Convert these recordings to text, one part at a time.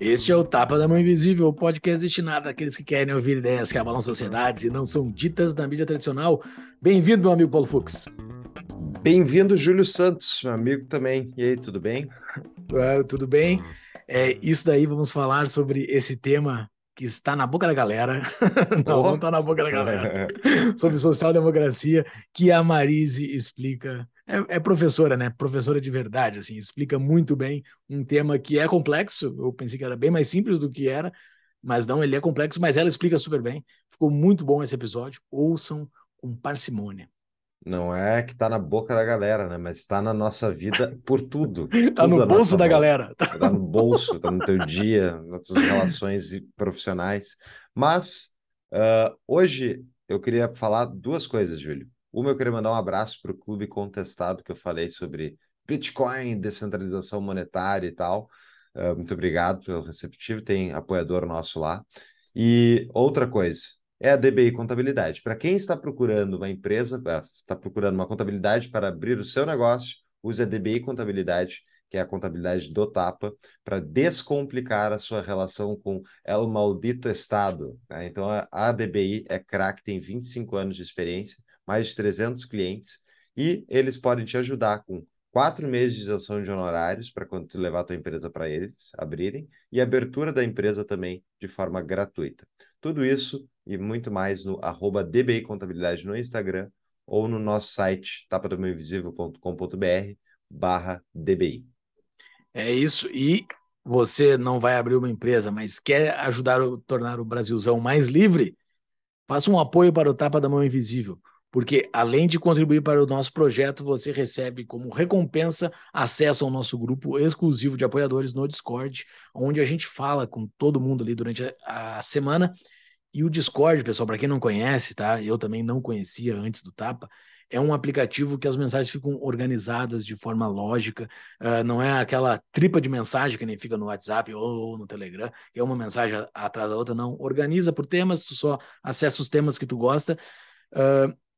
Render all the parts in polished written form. Este é o Tapa da Mão Invisível, o podcast destinado àqueles que querem ouvir ideias que abalam sociedades e não são ditas na mídia tradicional. Bem-vindo, meu amigo Paulo Fuchs. Bem-vindo, Júlio Santos, meu amigo também. E aí, tudo bem? Claro, tudo bem. Isso daí, vamos falar sobre esse tema que está na boca da galera. Não está na boca da galera. Sobre social-democracia, que a Marize explica... É professora, né? Professora de verdade, assim, explica muito bem um tema que é complexo. Eu pensei que era bem mais simples do que era, mas não, ele é complexo, mas ela explica super bem. Ficou muito bom esse episódio, ouçam com parcimônia. Não é que tá na boca da galera, né? Mas tá na nossa vida por tudo. Tá no bolso da galera. Tá no bolso, tá no teu dia, nas tuas relações profissionais. Mas hoje eu queria falar duas coisas, Júlio. Uma, eu queria mandar um abraço para o Clube Contestado, que eu falei sobre Bitcoin, descentralização monetária e tal. Muito obrigado pelo receptivo, tem apoiador nosso lá. E outra coisa, é a DBI Contabilidade. Para quem está procurando uma empresa, está procurando uma contabilidade para abrir o seu negócio, use a DBI Contabilidade, que é a contabilidade do Tapa, para descomplicar a sua relação com El Maldito Estado. Né? Então, a DBI é craque, tem 25 anos de experiência, mais de 300 clientes, e eles podem te ajudar com 4 meses de isenção de honorários para quando tu levar a tua empresa para eles abrirem, e abertura da empresa também de forma gratuita. Tudo isso e muito mais no @dbicontabilidade no Instagram ou no nosso site tapadamaoinvisível.com.br/dbi. É isso, e você não vai abrir uma empresa, mas quer ajudar a tornar o Brasilzão mais livre? Faça um apoio para o Tapa da Mão Invisível. Porque, além de contribuir para o nosso projeto, você recebe como recompensa acesso ao nosso grupo exclusivo de apoiadores no Discord, onde a gente fala com todo mundo ali durante a semana. E o Discord, pessoal, para quem não conhece, tá? Eu também não conhecia antes do Tapa, é um aplicativo que as mensagens ficam organizadas de forma lógica, não é aquela tripa de mensagem que nem fica no WhatsApp ou no Telegram, é uma mensagem atrás da outra, não. Organiza por temas, tu só acessa os temas que tu gosta.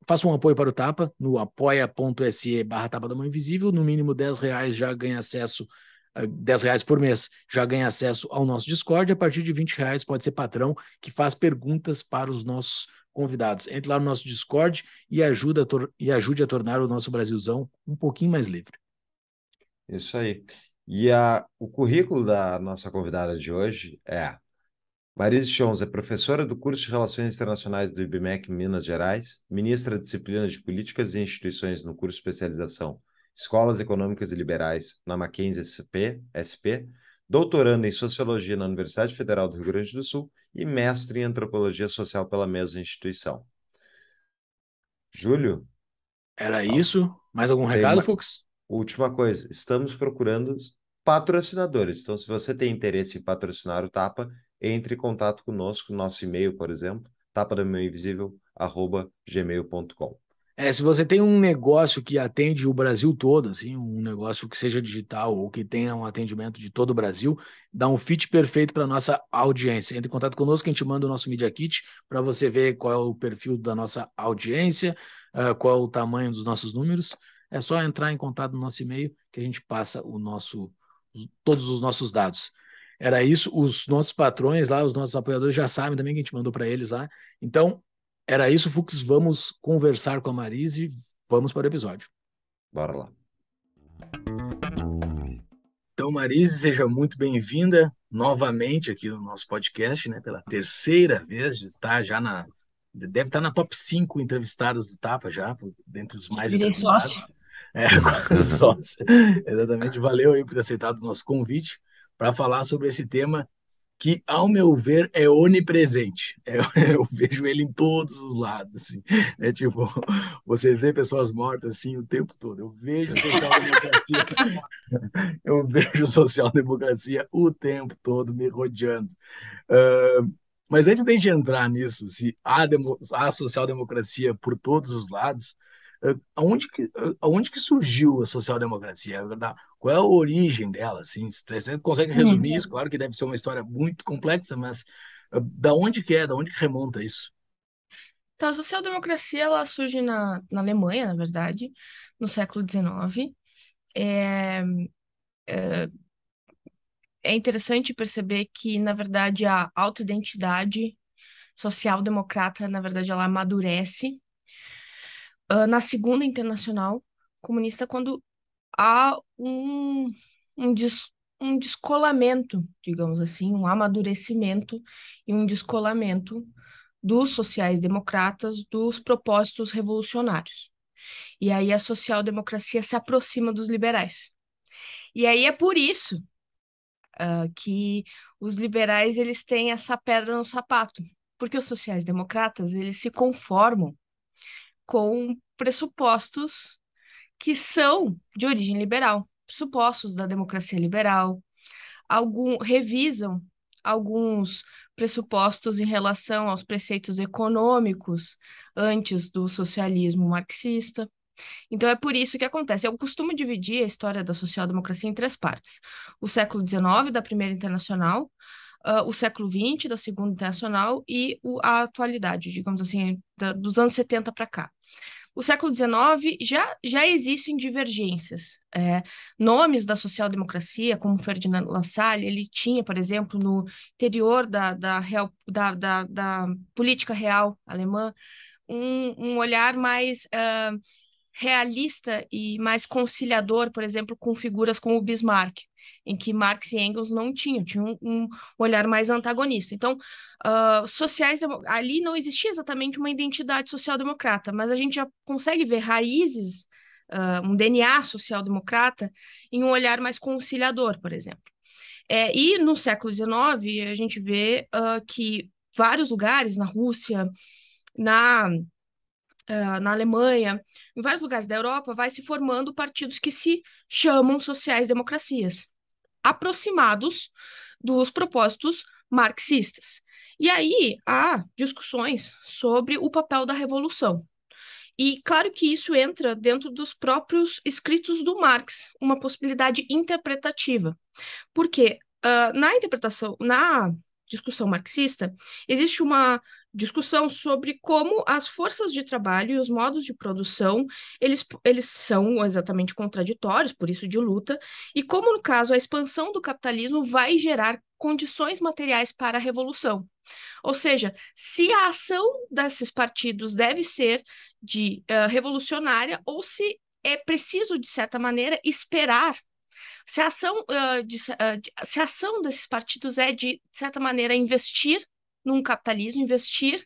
Faça um apoio para o Tapa no apoia.se/Tapa da Mão Invisível. No mínimo R$10 já ganha acesso, R$10 por mês já ganha acesso ao nosso Discord. A partir de R$20 pode ser patrão, que faz perguntas para os nossos convidados. Entre lá no nosso Discord e ajude a tornar o nosso Brasilzão um pouquinho mais livre. Isso aí. E o currículo da nossa convidada de hoje é... Marize Schons é professora do curso de Relações Internacionais do IBMEC Minas Gerais, ministra da disciplina de Políticas e Instituições no curso de especialização Escolas Econômicas e Liberais na Mackenzie SP, doutoranda em Sociologia na Universidade Federal do Rio Grande do Sul e mestre em Antropologia Social pela mesma instituição. Júlio? Era isso? Mais algum recado, Fux? Última coisa, estamos procurando patrocinadores, então se você tem interesse em patrocinar o Tapa, entre em contato conosco, nosso e-mail, por exemplo, tapadamaoinvisível@gmail.com. Se você tem um negócio que atende o Brasil todo, assim, um negócio que seja digital ou que tenha um atendimento de todo o Brasil, dá um fit perfeito para a nossa audiência. Entre em contato conosco, a gente manda o nosso Media Kit para você ver qual é o perfil da nossa audiência, qual é o tamanho dos nossos números. É só entrar em contato no nosso e-mail que a gente passa todos os nossos dados. Era isso, os nossos patrões lá, os nossos apoiadores já sabem também que a gente mandou para eles lá. Então, era isso, Fux, vamos conversar com a Marize, vamos para o episódio. Bora lá. Então, Marize, seja muito bem-vinda novamente aqui no nosso podcast, né, pela terceira vez, está já deve estar na top 5 entrevistados do Tapa já, dentre os mais entrevistados. Sócio. Sócio. Exatamente, valeu aí por ter aceitado o nosso convite para falar sobre esse tema que, ao meu ver, é onipresente. Eu vejo ele em todos os lados. Assim. É tipo, você vê pessoas mortas assim o tempo todo. Eu vejo social-democracia. Eu vejo social-democracia o tempo todo me rodeando. Mas antes de a gente entrar nisso, se há social-democracia por todos os lados, Aonde que surgiu a social-democracia? Qual é a origem dela? Assim, você consegue resumir isso? Claro que deve ser uma história muito complexa, mas da onde que é? Da onde que remonta isso? Então, a social-democracia ela surge na Alemanha, na verdade, no século XIX. É interessante perceber que, na verdade, a autoidentidade social-democrata, na verdade, ela amadurece na Segunda Internacional Comunista, quando há um descolamento, digamos assim, um amadurecimento e um descolamento dos sociais-democratas dos propósitos revolucionários. E aí a social-democracia se aproxima dos liberais. E aí é por isso que os liberais eles têm essa pedra no sapato, porque os sociais-democratas eles se conformam com pressupostos que são de origem liberal, pressupostos da democracia liberal, revisam alguns pressupostos em relação aos preceitos econômicos antes do socialismo marxista. Então é por isso que acontece. Eu costumo dividir a história da social-democracia em três partes. O século XIX, da Primeira Internacional, o século XX, da Segunda Internacional, e a atualidade, digamos assim, dos anos 70 para cá. O século XIX já existem divergências. Nomes da social-democracia, como Ferdinand Lassalle, ele tinha, por exemplo, no interior da política real alemã, um olhar mais realista e mais conciliador, por exemplo, com figuras como o Bismarck, em que Marx e Engels não tinham um olhar mais antagonista. Então, ali não existia exatamente uma identidade social-democrata, mas a gente já consegue ver raízes, um DNA social-democrata, em um olhar mais conciliador, por exemplo. E no século XIX, a gente vê que vários lugares, na Rússia, na Alemanha, em vários lugares da Europa, vai se formando partidos que se chamam sociais-democracias, aproximados dos propósitos marxistas. E aí há discussões sobre o papel da revolução. E claro que isso entra dentro dos próprios escritos do Marx, uma possibilidade interpretativa. Porque na discussão marxista, existe uma discussão sobre como as forças de trabalho e os modos de produção, eles são exatamente contraditórios, por isso de luta, e como, no caso, a expansão do capitalismo vai gerar condições materiais para a revolução. Ou seja, se a ação desses partidos deve ser revolucionária ou se é preciso, de certa maneira, esperar. Se a ação desses partidos é, de certa maneira, investir num capitalismo, investir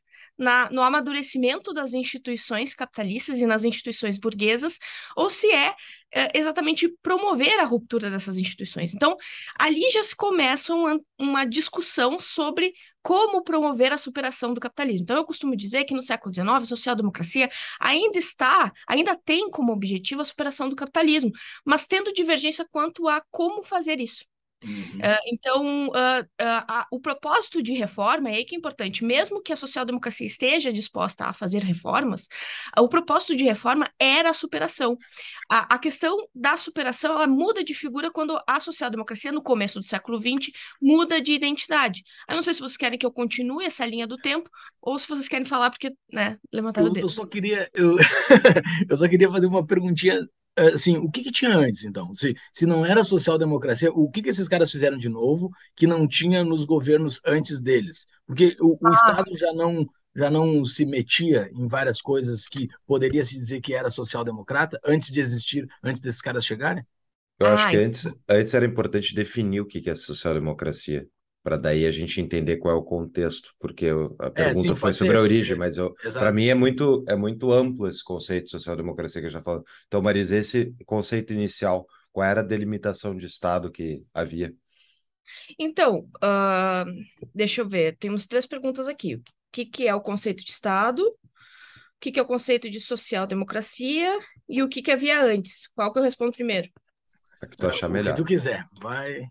no amadurecimento das instituições capitalistas e nas instituições burguesas, ou se é exatamente promover a ruptura dessas instituições. Então, ali já se começa uma discussão sobre como promover a superação do capitalismo. Então, eu costumo dizer que no século XIX, a social-democracia ainda tem como objetivo a superação do capitalismo, mas tendo divergência quanto a como fazer isso. Então, o propósito de reforma é aí que é importante. Mesmo que a social-democracia esteja disposta a fazer reformas, o propósito de reforma era a superação. A questão da superação ela muda de figura quando a social-democracia, no começo do século XX, muda de identidade. Eu não sei se vocês querem que eu continue essa linha do tempo ou se vocês querem falar porque, né, levantaram o dedo. Eu só queria fazer uma perguntinha. Assim, o que tinha antes, então? Se não era social-democracia, o que esses caras fizeram de novo que não tinha nos governos antes deles? Porque o Estado já não se metia em várias coisas que poderia se dizer que era social-democrata antes de existir, antes desses caras chegarem? Eu acho que antes era importante definir o que é social-democracia, para daí a gente entender qual é o contexto, porque a pergunta foi sobre a origem, mas para mim é muito amplo esse conceito de social-democracia que eu já falo. Então, Marize, esse conceito inicial, qual era a delimitação de Estado que havia? Então, deixa eu ver, temos três perguntas aqui. O que é o conceito de Estado? O que é o conceito de social-democracia? E o que havia antes? Qual que eu respondo primeiro? É que tu achar melhor. O que tu quiser, vai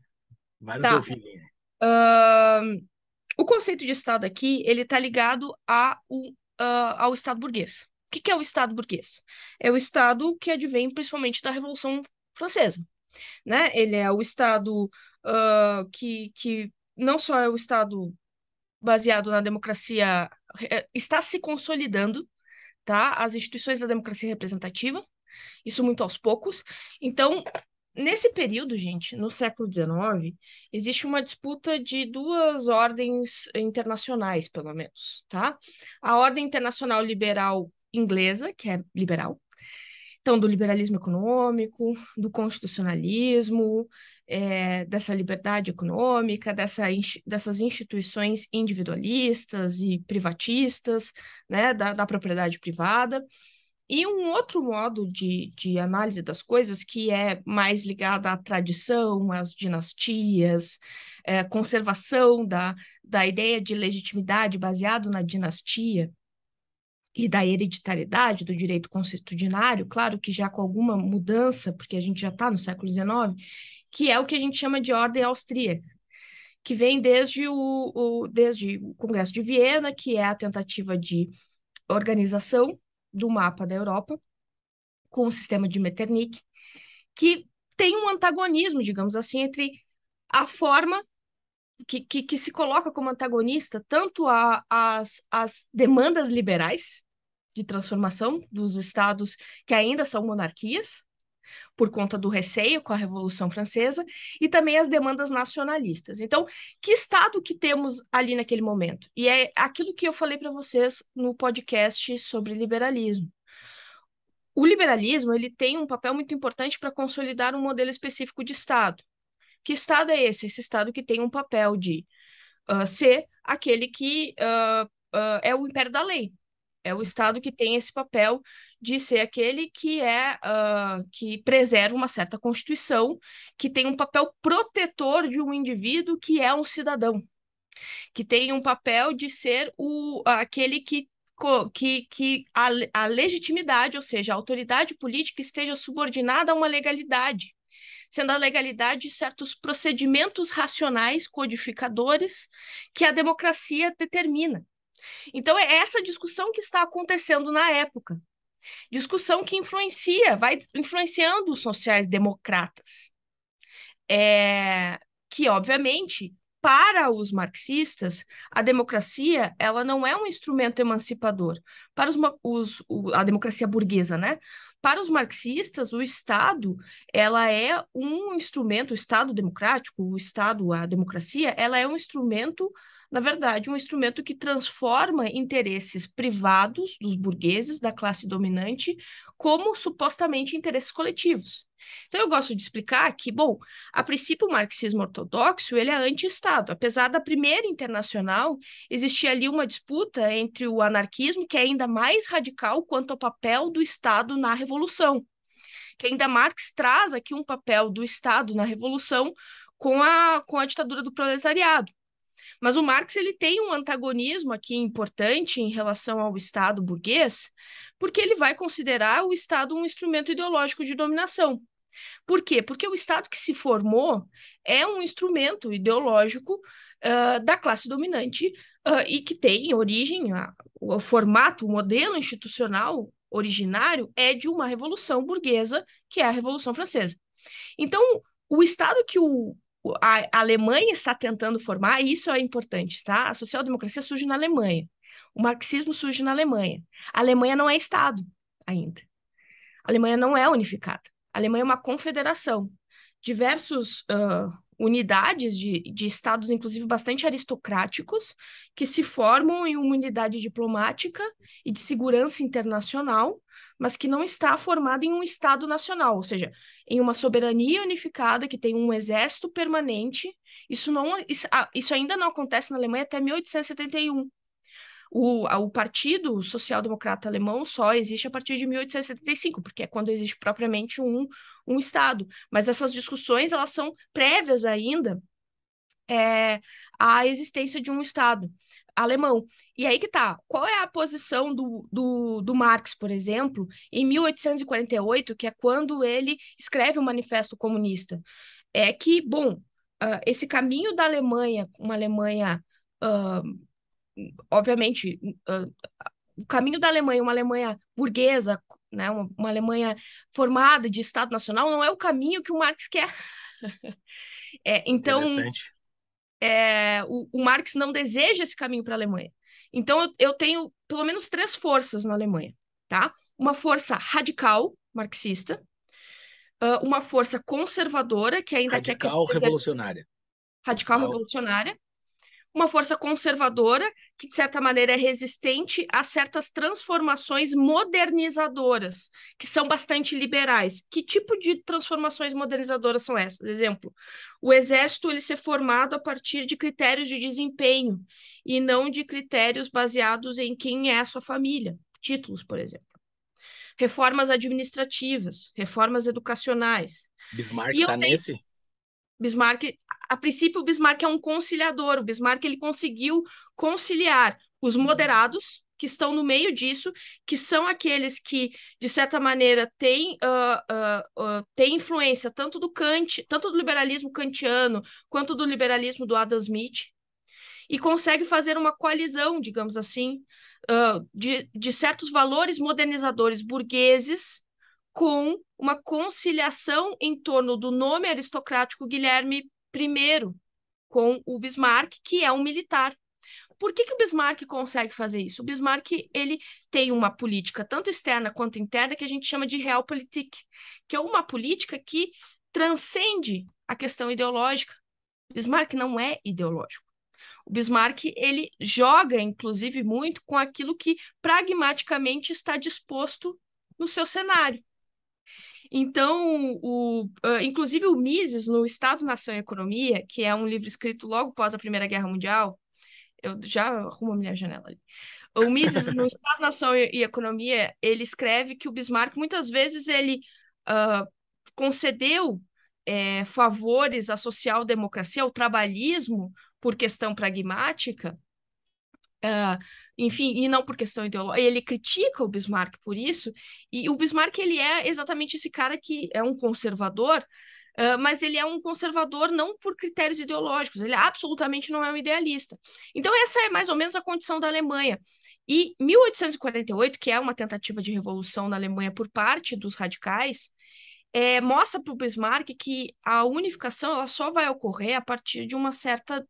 no teu filhinho. O conceito de Estado aqui, ele está ligado ao Estado burguês. O que é o Estado burguês? É o Estado que advém principalmente da Revolução Francesa, né? Ele é o Estado que não só é o Estado baseado na democracia, está se consolidando, tá? As instituições da democracia representativa, isso muito aos poucos. Então, nesse período, gente, no século XIX, existe uma disputa de duas ordens internacionais, pelo menos, tá? A Ordem Internacional Liberal Inglesa, que é liberal, então do liberalismo econômico, do constitucionalismo, dessa liberdade econômica, dessas instituições individualistas e privatistas, né, da propriedade privada. E um outro modo de análise das coisas, que é mais ligada à tradição, às dinastias, conservação da ideia de legitimidade baseado na dinastia e da hereditariedade do direito consuetudinário, claro que já com alguma mudança, porque a gente já está no século XIX, que é o que a gente chama de ordem austríaca, que vem desde o Congresso de Viena, que é a tentativa de organização do mapa da Europa, com o sistema de Metternich, que tem um antagonismo, digamos assim, entre a forma que se coloca como antagonista tanto as demandas liberais de transformação dos estados que ainda são monarquias, por conta do receio com a Revolução Francesa, e também as demandas nacionalistas. Então, que Estado que temos ali naquele momento? E é aquilo que eu falei para vocês no podcast sobre liberalismo. O liberalismo, ele tem um papel muito importante para consolidar um modelo específico de Estado. Que Estado é esse? Esse Estado que tem um papel de ser aquele que é o império da lei. É o Estado que tem esse papel de ser aquele que preserva uma certa Constituição, que tem um papel protetor de um indivíduo que é um cidadão, que tem um papel de ser aquele que a legitimidade, ou seja, a autoridade política esteja subordinada a uma legalidade, sendo a legalidade certos procedimentos racionais codificadores que a democracia determina. Então, é essa discussão que está acontecendo na época. Discussão que vai influenciando os sociais-democratas. Que, obviamente, para os marxistas, a democracia ela não é um instrumento emancipador. Para a democracia burguesa, né? Para os marxistas, o Estado, ela é um instrumento, o Estado democrático, o Estado, a democracia, ela é um instrumento, na verdade, um instrumento que transforma interesses privados dos burgueses, da classe dominante, como supostamente interesses coletivos. Então, eu gosto de explicar que, bom, a princípio o marxismo ortodoxo ele é anti-Estado. Apesar da Primeira Internacional, existia ali uma disputa entre o anarquismo, que é ainda mais radical quanto ao papel do Estado na Revolução, que ainda Marx traz aqui um papel do Estado na Revolução com a ditadura do proletariado. Mas o Marx ele tem um antagonismo aqui importante em relação ao Estado burguês, porque ele vai considerar o Estado um instrumento ideológico de dominação. Por quê? Porque o Estado que se formou é um instrumento ideológico da classe dominante e que tem origem, o formato, o modelo institucional originário é de uma revolução burguesa, que é a Revolução Francesa. Então, o Estado que a Alemanha está tentando formar, e isso é importante, tá? A social-democracia surge na Alemanha, o marxismo surge na Alemanha. A Alemanha não é Estado ainda. A Alemanha não é unificada. A Alemanha é uma confederação. Diversos unidades de estados, inclusive bastante aristocráticos, que se formam em uma unidade diplomática e de segurança internacional, mas que não está formada em um Estado nacional, ou seja, em uma soberania unificada que tem um exército permanente. Isso ainda não acontece na Alemanha até 1871. O Partido Social Democrata Alemão só existe a partir de 1875, porque é quando existe propriamente um Estado. Mas essas discussões elas são prévias ainda à existência de um Estado alemão. E aí que tá, qual é a posição do Marx, por exemplo, em 1848, que é quando ele escreve o Manifesto Comunista? É que, bom, esse caminho da Alemanha, uma Alemanha, obviamente, o caminho da Alemanha, uma Alemanha burguesa, né, uma Alemanha formada de Estado Nacional, não é o caminho que o Marx quer. Então, o Marx não deseja esse caminho para a Alemanha. Então, eu tenho pelo menos três forças na Alemanha, tá? Uma força radical, marxista, uma força conservadora, que ainda radical quer... Radical revolucionária. Uma força conservadora, que de certa maneira é resistente a certas transformações modernizadoras, que são bastante liberais. Que tipo de transformações modernizadoras são essas? Exemplo, o exército ele ser formado a partir de critérios de desempenho, e não de critérios baseados em quem é a sua família. Títulos, por exemplo. Reformas administrativas, reformas educacionais. Bismarck está nesse? Bismarck, a princípio, o Bismarck é um conciliador. O Bismarck ele conseguiu conciliar os moderados, que estão no meio disso, que são aqueles que, de certa maneira, têm influência tanto do Kant, tanto do liberalismo kantiano, quanto do liberalismo do Adam Smith, e consegue fazer uma coalizão, digamos assim, de certos valores modernizadores burgueses com uma conciliação em torno do nome aristocrático Guilherme I, com o Bismarck, que é um militar. Por que o Bismarck consegue fazer isso? O Bismarck ele tem uma política tanto externa quanto interna que a gente chama de Realpolitik, que é uma política que transcende a questão ideológica. Bismarck não é ideológico. O Bismarck ele joga, inclusive, muito com aquilo que pragmaticamente está disposto no seu cenário. Então, inclusive o Mises, no Estado, Nação e Economia, que é um livro escrito logo após a Primeira Guerra Mundial, eu já arrumo a minha janela ali. O Mises, no Estado, Nação e Economia, ele escreve que o Bismarck, muitas vezes, ele concedeu favores à social-democracia, ao trabalhismo, por questão pragmática, enfim, e não por questão ideológica. Ele critica o Bismarck por isso, e o Bismarck ele é exatamente esse cara que é um conservador, mas ele é um conservador não por critérios ideológicos, ele absolutamente não é um idealista. Então essa é mais ou menos a condição da Alemanha. E 1848, que é uma tentativa de revolução na Alemanha por parte dos radicais, mostra para o Bismarck que a unificação ela só vai ocorrer a partir de uma certa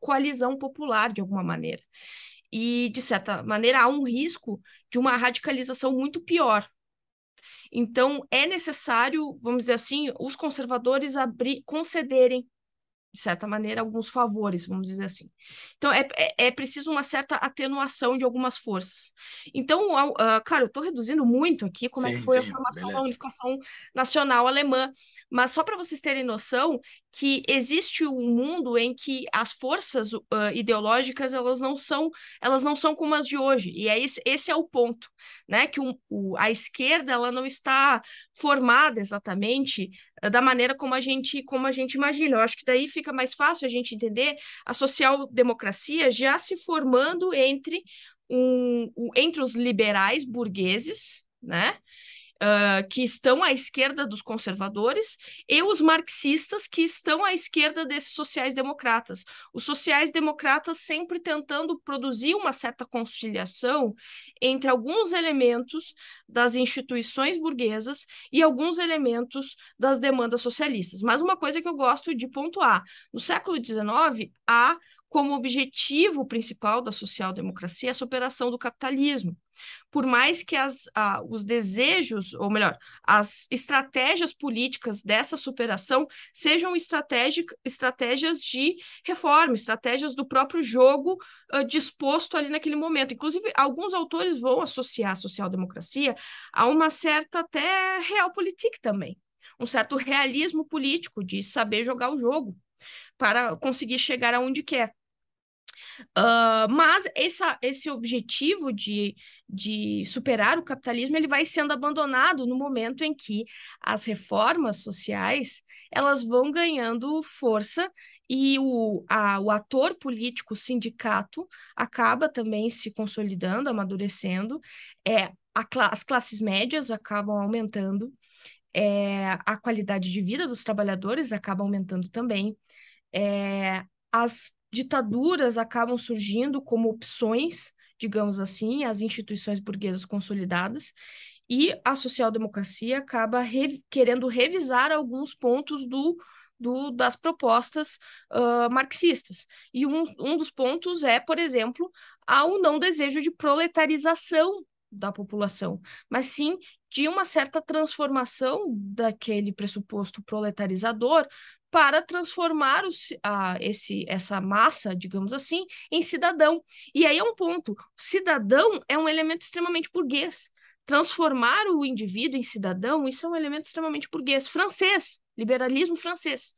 coalizão popular, de alguma maneira. E, de certa maneira, há um risco de uma radicalização muito pior. Então, é necessário, vamos dizer assim, os conservadores concederem, de certa maneira, alguns favores, vamos dizer assim. Então, é preciso uma certa atenuação de algumas forças. Então, cara, eu estou reduzindo muito aqui como a formação da unificação nacional alemã, mas só para vocês terem noção que existe um mundo em que as forças ideológicas, elas não são como as de hoje, e esse é o ponto, né? Que a esquerda ela não está formada exatamente da maneira como a gente imagina. Eu acho que daí fica mais fácil a gente entender a social-democracia já se formando entre os liberais burgueses, né? Que estão à esquerda dos conservadores, e os marxistas que estão à esquerda desses sociais-democratas. Os sociais-democratas sempre tentando produzir uma certa conciliação entre alguns elementos das instituições burguesas e alguns elementos das demandas socialistas. Mas uma coisa que eu gosto de pontuar, no século XIX, há como objetivo principal da social-democracia a superação do capitalismo. Por mais que os desejos, ou melhor, as estratégias políticas dessa superação sejam estratégias de reforma, estratégias do próprio jogo disposto ali naquele momento. Inclusive, alguns autores vão associar a social-democracia a uma certa até realpolitik também, um certo realismo político de saber jogar o jogo para conseguir chegar aonde quer. Mas esse objetivo de superar o capitalismo ele vai sendo abandonado no momento em que as reformas sociais elas vão ganhando força e o ator político, o sindicato, acaba também se consolidando, amadurecendo, as classes médias acabam aumentando, a qualidade de vida dos trabalhadores acaba aumentando também, as ditaduras acabam surgindo como opções digamos assim, as instituições burguesas consolidadas, e a social-democracia acaba querendo revisar alguns pontos das propostas marxistas. E um dos pontos é, por exemplo, ao não desejo de proletarização da população, mas sim de uma certa transformação daquele pressuposto proletarizador para transformar essa massa, digamos assim, em cidadão. E aí é um ponto, cidadão é um elemento extremamente burguês. Transformar o indivíduo em cidadão, isso é um elemento extremamente burguês, francês, liberalismo francês.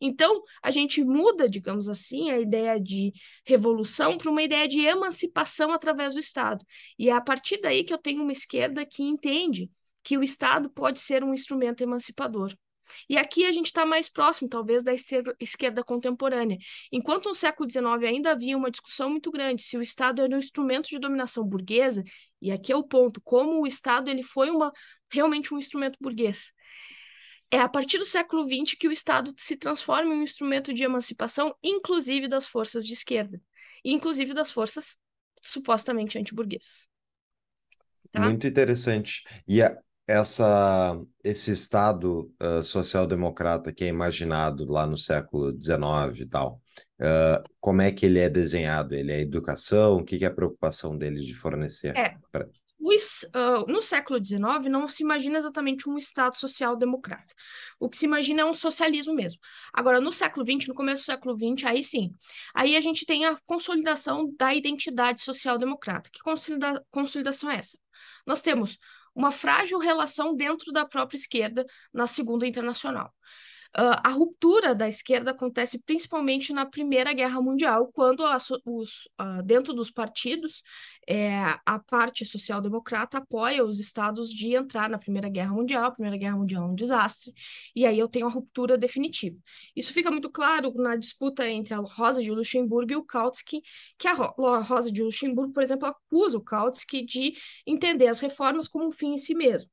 Então, a gente muda, digamos assim, a ideia de revolução para uma ideia de emancipação através do Estado. E é a partir daí que eu tenho uma esquerda que entende que o Estado pode ser um instrumento emancipador. E aqui a gente está mais próximo, talvez, da esquerda contemporânea. Enquanto no século XIX ainda havia uma discussão muito grande se o Estado era um instrumento de dominação burguesa, e aqui é o ponto, como o Estado ele foi realmente um instrumento burguês. É a partir do século XX que o Estado se transforma em um instrumento de emancipação, inclusive das forças de esquerda, inclusive das forças supostamente antiburguesas. Tá? Muito interessante. E esse Estado social-democrata que é imaginado lá no século XIX e tal, como é que ele é desenhado? Ele é educação? O que é a preocupação deles de fornecer? No século XIX não se imagina exatamente um Estado social-democrata. O que se imagina é um socialismo mesmo. Agora, no século XX, no começo do século XX, aí sim. Aí a gente tem a consolidação da identidade social-democrata. Que consolidação é essa? Nós temos uma frágil relação dentro da própria esquerda na Segunda Internacional. A ruptura da esquerda acontece principalmente na Primeira Guerra Mundial, quando dentro dos partidos a parte social-democrata apoia os estados de entrar na Primeira Guerra Mundial. A Primeira Guerra Mundial é um desastre, e aí eu tenho a ruptura definitiva. Isso fica muito claro na disputa entre a Rosa de Luxemburgo e o Kautsky, que a Rosa de Luxemburgo, por exemplo, acusa o Kautsky de entender as reformas como um fim em si mesmo.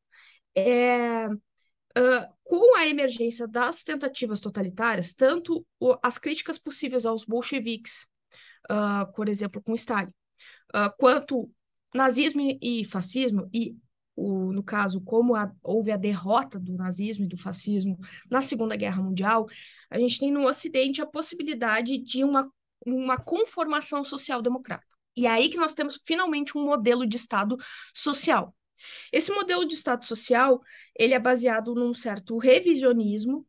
Com a emergência das tentativas totalitárias, tanto as críticas possíveis aos bolcheviques, por exemplo, com Stalin, quanto nazismo e fascismo, e, no caso, como houve a derrota do nazismo e do fascismo na Segunda Guerra Mundial, a gente tem no Ocidente a possibilidade de uma conformação social-democrata. E é aí que nós temos, finalmente, um modelo de Estado social. Esse modelo de Estado social, ele é baseado num certo revisionismo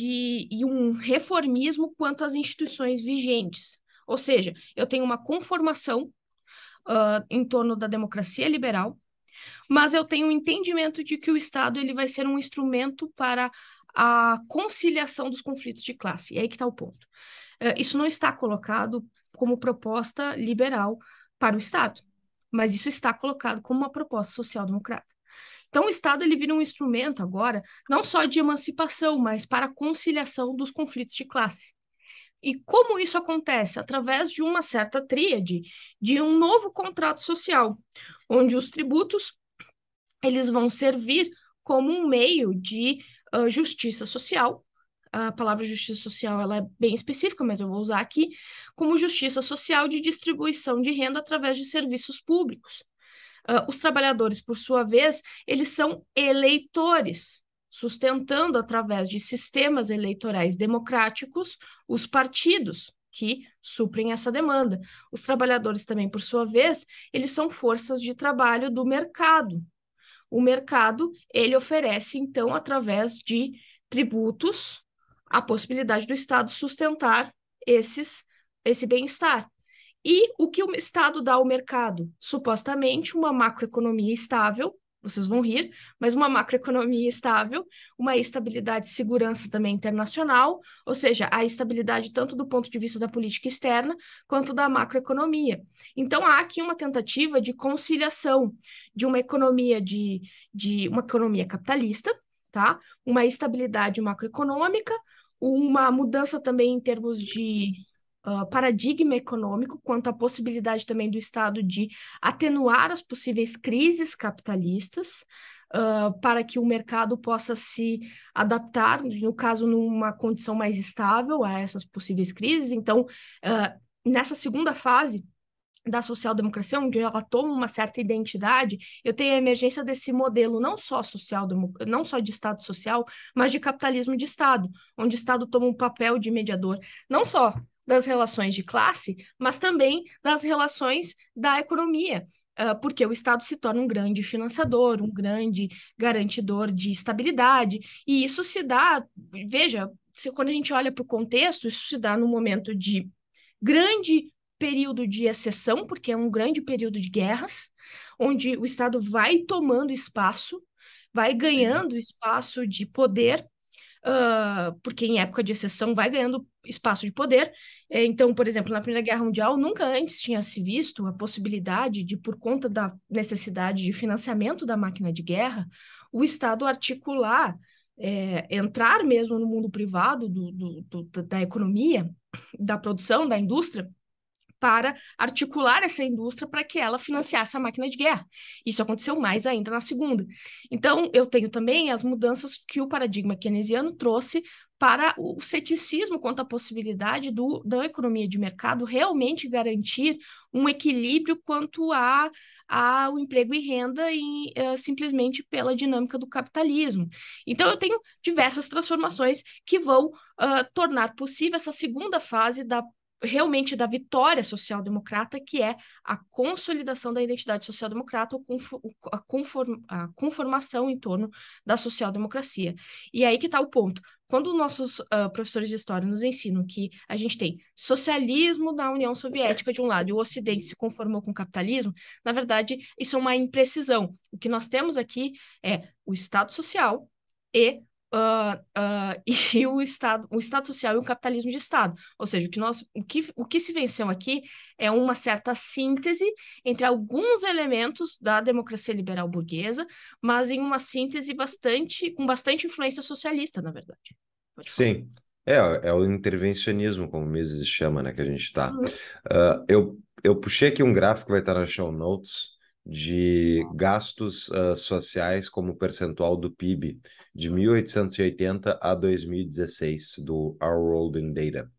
e um reformismo quanto às instituições vigentes. Ou seja, eu tenho uma conformação em torno da democracia liberal, mas eu tenho um entendimento de que o Estado ele vai ser um instrumento para a conciliação dos conflitos de classe. E aí que está o ponto. Isso não está colocado como proposta liberal para o Estado, mas isso está colocado como uma proposta social-democrata. Então, o Estado ele vira um instrumento agora, não só de emancipação, mas para a conciliação dos conflitos de classe. E como isso acontece? Através de uma certa tríade de um novo contrato social, onde os tributos eles vão servir como um meio de justiça social. A palavra justiça social ela é bem específica, mas eu vou usar aqui, como justiça social de distribuição de renda através de serviços públicos. Os trabalhadores, por sua vez, eles são eleitores, sustentando através de sistemas eleitorais democráticos os partidos que suprem essa demanda. Os trabalhadores também, por sua vez, eles são forças de trabalho do mercado. O mercado, ele oferece, então, através de tributos, a possibilidade do Estado sustentar esse bem-estar. E o que o Estado dá ao mercado? Supostamente uma macroeconomia estável, vocês vão rir, mas uma macroeconomia estável, uma estabilidade e segurança também internacional, ou seja, a estabilidade tanto do ponto de vista da política externa quanto da macroeconomia. Então, há aqui uma tentativa de conciliação de uma economia, de uma economia capitalista, tá? Uma estabilidade macroeconômica, uma mudança também em termos de paradigma econômico, quanto à possibilidade também do Estado de atenuar as possíveis crises capitalistas para que o mercado possa se adaptar, no caso, numa condição mais estável a essas possíveis crises. Então, nessa segunda fase, da social-democracia, onde ela toma uma certa identidade, eu tenho a emergência desse modelo não só social, não só de Estado social, mas de capitalismo de Estado, onde o Estado toma um papel de mediador, não só das relações de classe, mas também das relações da economia, porque o Estado se torna um grande financiador, um grande garantidor de estabilidade, e isso se dá, veja, quando a gente olha para o contexto, isso se dá num momento de grande período de exceção, porque é um grande período de guerras, onde o Estado vai tomando espaço, vai ganhando espaço de poder, porque em época de exceção vai ganhando espaço de poder. Então, por exemplo, na Primeira Guerra Mundial, nunca antes tinha se visto a possibilidade de, por conta da necessidade de financiamento da máquina de guerra, o Estado articular, entrar mesmo no mundo privado da economia, da produção, da indústria, para articular essa indústria para que ela financiasse a máquina de guerra. Isso aconteceu mais ainda na Segunda. Então, eu tenho também as mudanças que o paradigma keynesiano trouxe para o ceticismo quanto à possibilidade da economia de mercado realmente garantir um equilíbrio quanto ao emprego e renda simplesmente pela dinâmica do capitalismo. Então, eu tenho diversas transformações que vão tornar possível essa segunda fase realmente da vitória social-democrata, que é a consolidação da identidade social-democrata ou a conformação em torno da social-democracia. E aí que está o ponto. Quando nossos professores de história nos ensinam que a gente tem socialismo da União Soviética de um lado e o Ocidente se conformou com o capitalismo, na verdade, isso é uma imprecisão. O que nós temos aqui é o Estado Social e o Estado Social e o capitalismo de Estado. Ou seja, o que se venceu aqui é uma certa síntese entre alguns elementos da democracia liberal burguesa, mas em uma síntese com bastante influência socialista, na verdade. Sim, é o intervencionismo, como Mises chama, né, que a gente está. Eu puxei aqui um gráfico que vai estar na show notes, de gastos sociais como percentual do PIB de 1880 a 2016 do Our World in Data,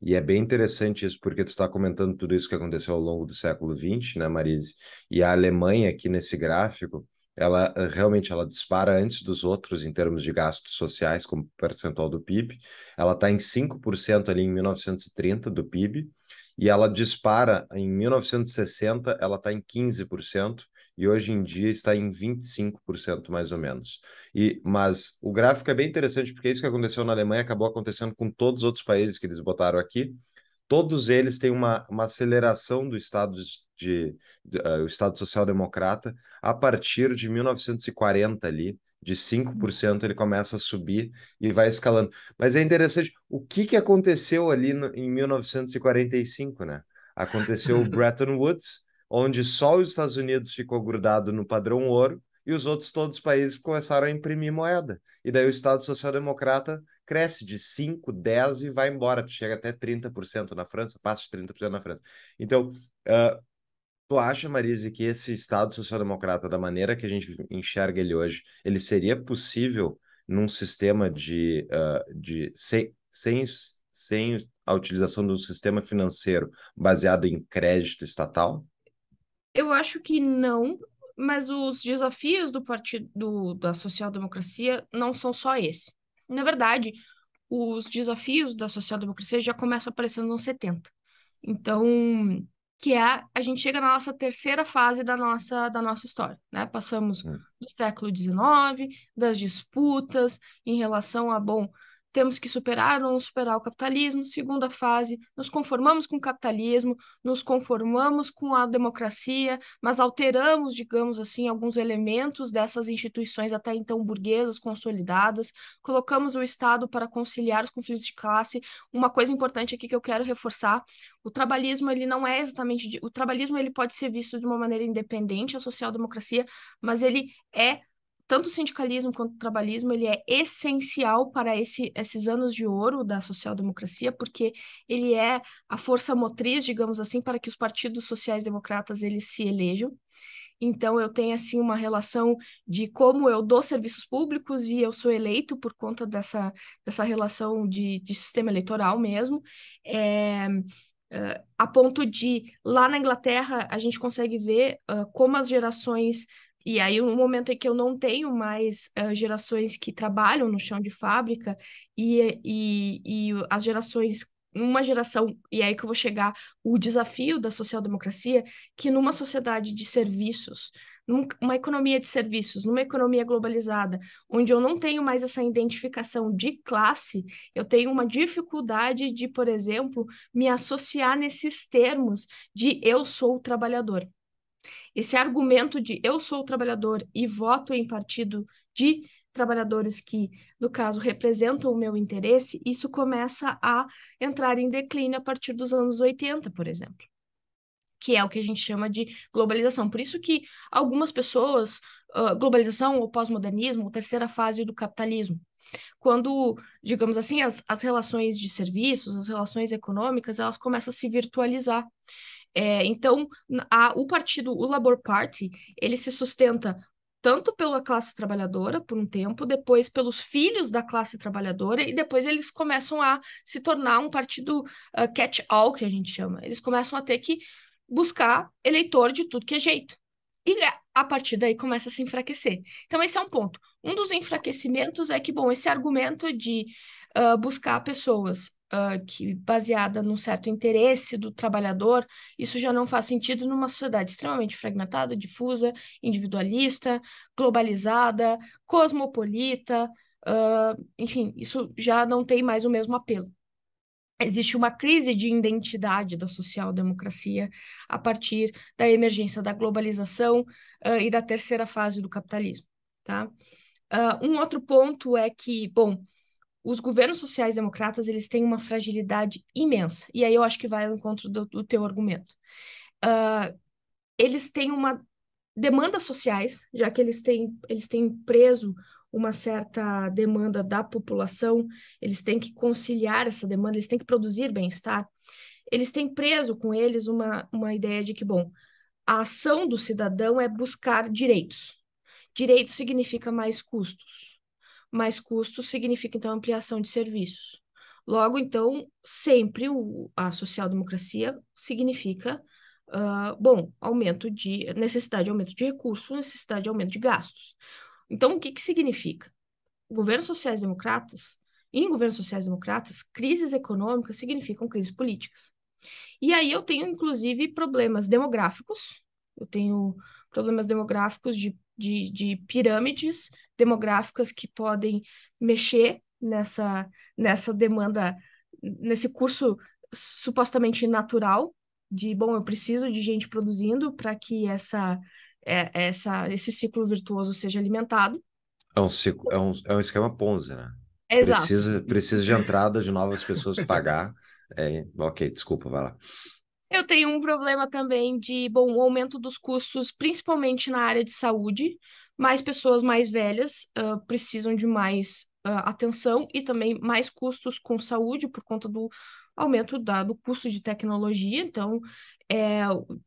e é bem interessante isso porque tu está comentando tudo isso que aconteceu ao longo do século XX, né, Marize? E a Alemanha aqui nesse gráfico, ela realmente dispara antes dos outros em termos de gastos sociais como percentual do PIB. Ela está em 5% ali em 1930 do PIB, e ela dispara em 1960, ela está em 15%, e hoje em dia está em 25% mais ou menos. Mas o gráfico é bem interessante, porque isso que aconteceu na Alemanha acabou acontecendo com todos os outros países que eles botaram aqui. Todos eles têm uma aceleração do Estado o Estado social-democrata a partir de 1940 ali, de 5% ele começa a subir e vai escalando. Mas é interessante, o que aconteceu ali em 1945, né? Aconteceu o Bretton Woods, onde só os Estados Unidos ficou grudado no padrão ouro e os outros todos os países começaram a imprimir moeda. E daí o Estado social-democrata cresce de 5, 10 e vai embora, chega até 30% na França, passa de 30% na França. Então, tu acha, Marize, que esse Estado social-democrata, da maneira que a gente enxerga ele hoje, ele seria possível num sistema sem a utilização do sistema financeiro baseado em crédito estatal? Eu acho que não, mas os desafios do da social-democracia não são só esse. Na verdade, os desafios da social-democracia já começam aparecendo nos 70. Então, que é, a gente chega na nossa terceira fase da nossa história, né? Passamos do século XIX, das disputas em relação a, temos que superar ou não superar o capitalismo. Segunda fase, nos conformamos com o capitalismo, nos conformamos com a democracia, mas alteramos, digamos assim, alguns elementos dessas instituições até então burguesas, consolidadas, colocamos o Estado para conciliar os conflitos de classe. Uma coisa importante aqui que eu quero reforçar: o trabalhismo, ele não é exatamente... O trabalhismo, ele pode ser visto de uma maneira independente à social-democracia, mas ele é... Tanto o sindicalismo quanto o trabalhismo, ele é essencial para esses anos de ouro da social-democracia, porque ele é a força motriz, digamos assim, para que os partidos sociais-democratas eles se elejam. Então, eu tenho assim uma relação de como eu dou serviços públicos e eu sou eleito por conta dessa relação de sistema eleitoral mesmo. a ponto de, lá na Inglaterra, a gente consegue ver como as gerações... E aí, no momento em que eu não tenho mais gerações que trabalham no chão de fábrica e as gerações... Uma geração, e aí que eu vou chegar, o desafio da social-democracia, que numa sociedade de serviços, numa economia de serviços, numa economia globalizada, onde eu não tenho mais essa identificação de classe, eu tenho uma dificuldade de, por exemplo, me associar nesses termos de eu sou o trabalhador. Esse argumento de eu sou o trabalhador e voto em partido de trabalhadores que, no caso, representam o meu interesse, isso começa a entrar em declínio a partir dos anos 80, por exemplo, que é o que a gente chama de globalização. Por isso que algumas pessoas, globalização ou pós-modernismo, ou terceira fase do capitalismo, quando, digamos assim, as relações de serviços, as relações econômicas, elas começam a se virtualizar. Então, o partido, o Labour Party, ele se sustenta tanto pela classe trabalhadora, por um tempo, depois pelos filhos da classe trabalhadora, e depois eles começam a se tornar um partido catch-all, que a gente chama. Eles começam a ter que buscar eleitor de tudo que é jeito. E a partir daí começa a se enfraquecer. Então esse é um ponto. Um dos enfraquecimentos é que, bom, esse argumento de buscar pessoas que baseada num certo interesse do trabalhador, isso já não faz sentido numa sociedade extremamente fragmentada, difusa, individualista, globalizada, cosmopolita, enfim, isso já não tem mais o mesmo apelo. Existe uma crise de identidade da social-democracia a partir da emergência da globalização e da terceira fase do capitalismo. Tá? Um outro ponto é que, bom, os governos sociais-democratas, eles têm uma fragilidade imensa. E aí eu acho que vai ao encontro do teu argumento. Eles têm uma demandas sociais, já que eles têm preso uma certa demanda da população, eles têm que conciliar essa demanda, eles têm que produzir bem-estar. Eles têm preso com eles uma ideia de que, bom, a ação do cidadão é buscar direitos. Direito significa mais custos. Mais custos significa, então, ampliação de serviços. Logo, então, sempre a social-democracia significa, bom, necessidade de aumento de recursos, necessidade de aumento de gastos. Então, o que significa? Em governos sociais-democratas, crises econômicas significam crises políticas. E aí eu tenho, inclusive, problemas demográficos, de pirâmides demográficas que podem mexer nessa demanda, nesse curso supostamente natural de, bom, eu preciso de gente produzindo para que esse ciclo virtuoso seja alimentado. É um esquema Ponzi, né? Exato. Precisa de entrada de novas pessoas para pagar. Ok, desculpa, vai lá. Eu tenho um problema também de, bom, o aumento dos custos, principalmente na área de saúde. Mais pessoas mais velhas precisam de mais atenção e também mais custos com saúde por conta do aumento do custo de tecnologia. Então,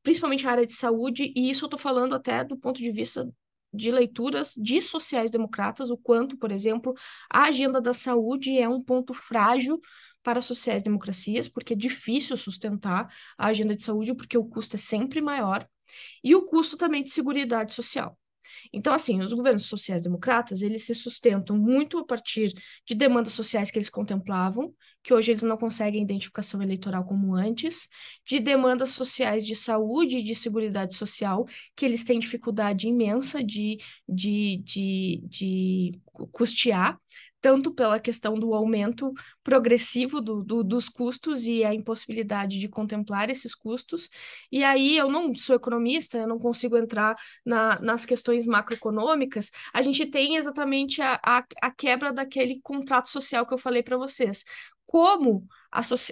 principalmente na área de saúde, e isso eu estou falando até do ponto de vista de leituras de sociais-democratas, o quanto, por exemplo, a agenda da saúde é um ponto frágil para sociais-democracias, porque é difícil sustentar a agenda de saúde, porque o custo é sempre maior, e o custo também de seguridade social. Então, assim, os governos sociais-democratas, eles se sustentam muito a partir de demandas sociais que eles contemplavam, que hoje eles não conseguem identificação eleitoral como antes, de demandas sociais de saúde e de seguridade social, que eles têm dificuldade imensa de custear, tanto pela questão do aumento progressivo dos custos e a impossibilidade de contemplar esses custos. E aí, eu não sou economista, eu não consigo entrar nas questões macroeconômicas. A gente tem exatamente a quebra daquele contrato social que eu falei para vocês. Como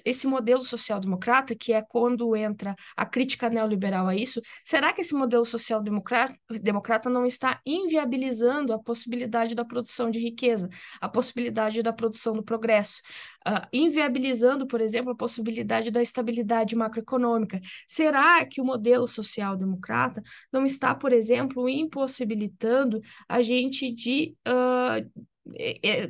esse modelo social-democrata, que é quando entra a crítica neoliberal a isso, será que esse modelo social-democrata não está inviabilizando a possibilidade da produção de riqueza, a possibilidade da produção do progresso, inviabilizando, por exemplo, a possibilidade da estabilidade macroeconômica? Será que o modelo social-democrata não está, por exemplo, impossibilitando a gente de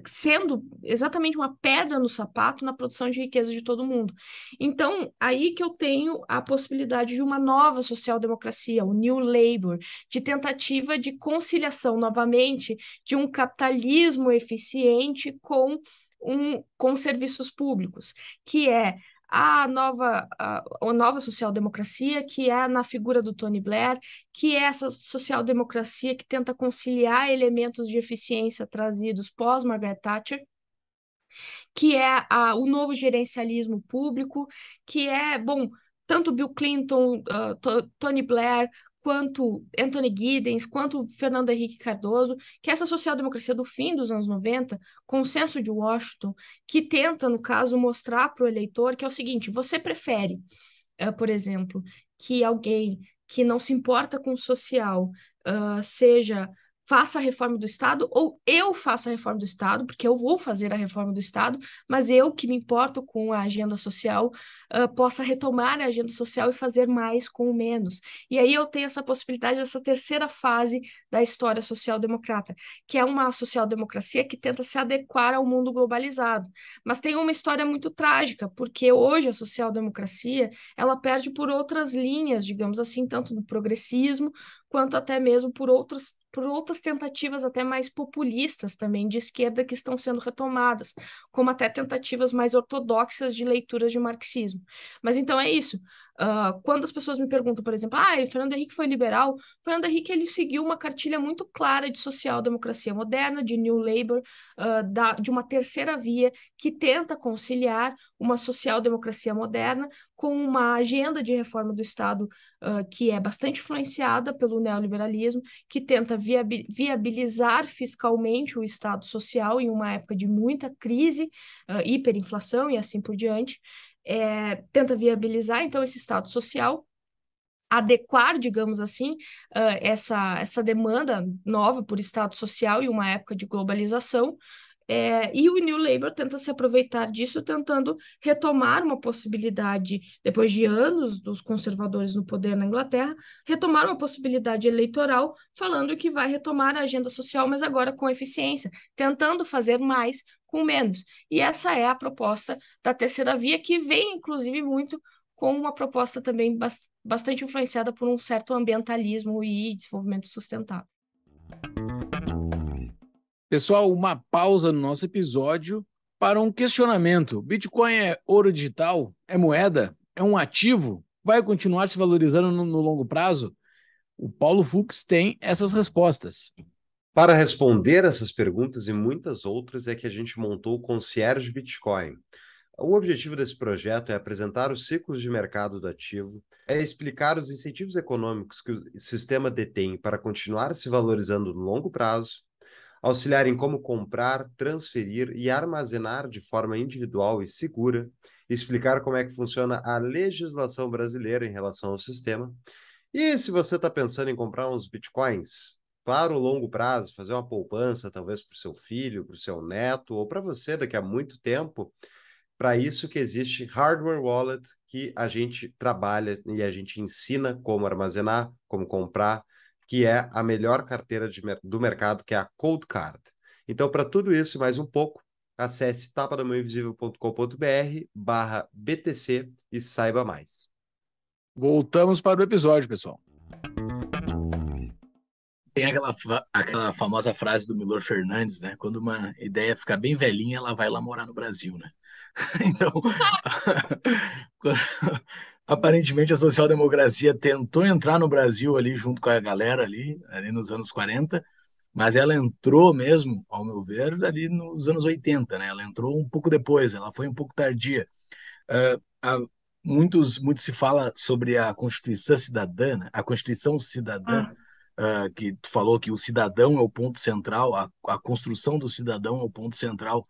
sendo exatamente uma pedra no sapato na produção de riqueza de todo mundo. Então, aí que eu tenho a possibilidade de uma nova social-democracia, o New Labour, de tentativa de conciliação, novamente, de um capitalismo eficiente com serviços públicos, que é a nova social-democracia, que é na figura do Tony Blair, que é essa social-democracia que tenta conciliar elementos de eficiência trazidos pós-Margaret Thatcher, que é o novo gerencialismo público, que é, bom, tanto Bill Clinton, Tony Blair, quanto Anthony Giddens, quanto Fernando Henrique Cardoso, que é essa social-democracia do fim dos anos 90, Consenso de Washington, que tenta, no caso, mostrar para o eleitor que é o seguinte: você prefere, por exemplo, que alguém que não se importa com o social faça a reforma do Estado, ou eu faça a reforma do Estado, porque eu vou fazer a reforma do Estado, mas eu que me importo com a agenda social, possa retomar a agenda social e fazer mais com o menos. E aí eu tenho essa possibilidade dessa terceira fase da história social-democrata, que é uma social-democracia que tenta se adequar ao mundo globalizado. Mas tem uma história muito trágica, porque hoje a social-democracia ela perde por outras linhas, digamos assim, tanto do progressismo, quanto até mesmo por outras tentativas até mais populistas também de esquerda que estão sendo retomadas, como até tentativas mais ortodoxas de leituras de marxismo. Mas então é isso. Quando as pessoas me perguntam, por exemplo, ah, o Fernando Henrique foi liberal, o Fernando Henrique ele seguiu uma cartilha muito clara de social-democracia moderna, de New Labour, de uma terceira via que tenta conciliar uma social-democracia moderna com uma agenda de reforma do Estado que é bastante influenciada pelo neoliberalismo, que tenta viabilizar fiscalmente o Estado social em uma época de muita crise, hiperinflação e assim por diante, tenta viabilizar então esse Estado social, adequar, digamos assim, essa demanda nova por Estado social em uma época de globalização, e o New Labour tenta se aproveitar disso, tentando retomar uma possibilidade, depois de anos dos conservadores no poder na Inglaterra, retomar uma possibilidade eleitoral, falando que vai retomar a agenda social, mas agora com eficiência, tentando fazer mais com menos. E essa é a proposta da terceira via, que vem, inclusive, muito com uma proposta também bastante influenciada por um certo ambientalismo e desenvolvimento sustentável. Pessoal, uma pausa no nosso episódio para um questionamento. Bitcoin é ouro digital? É moeda? É um ativo? Vai continuar se valorizando no longo prazo? O Paulo Fuchs tem essas respostas. Para responder essas perguntas e muitas outras é que a gente montou o Concierge Bitcoin. O objetivo desse projeto é apresentar os ciclos de mercado do ativo, é explicar os incentivos econômicos que o sistema detém para continuar se valorizando no longo prazo, auxiliar em como comprar, transferir e armazenar de forma individual e segura, explicar como é que funciona a legislação brasileira em relação ao sistema. E se você está pensando em comprar uns bitcoins para o longo prazo, fazer uma poupança, talvez para o seu filho, para o seu neto ou para você daqui a muito tempo, para isso que existe Hardware Wallet, que a gente trabalha e a gente ensina como armazenar, como comprar, que é a melhor carteira do mercado, que é a Cold Card. Então, para tudo isso e mais um pouco, acesse tapadamãoinvisível.com.br/BTC e saiba mais. Voltamos para o episódio, pessoal. Tem aquela famosa frase do Milor Fernandes, né? Quando uma ideia ficar bem velhinha, ela vai lá morar no Brasil, né? Então, aparentemente a social-democracia tentou entrar no Brasil ali junto com a galera ali nos anos 40, mas ela entrou mesmo, ao meu ver, ali nos anos 80, né? Ela entrou um pouco depois, ela foi um pouco tardia. Muito se fala sobre a Constituição Cidadã, que tu falou que o cidadão é o ponto central, a construção do cidadão é o ponto central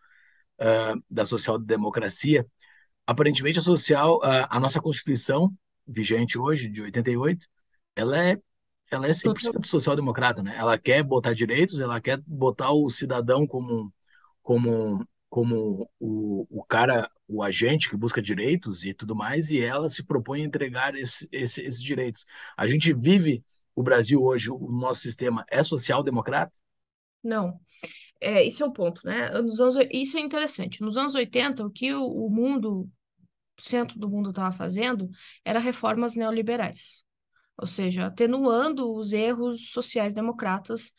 da social-democracia. Aparentemente, a nossa Constituição, vigente hoje, de 88, ela é 100% social-democrata, né? Ela quer botar direitos, ela quer botar o cidadão como o cara, o agente que busca direitos e tudo mais, e ela se propõe a entregar esses direitos. A gente vive o Brasil hoje, o nosso sistema é social-democrata? Não. Esse é o ponto, né? Isso é interessante. Nos anos 80, o que o mundo, o centro do mundo estava fazendo era reformas neoliberais, ou seja, atenuando os erros sociais-democratas.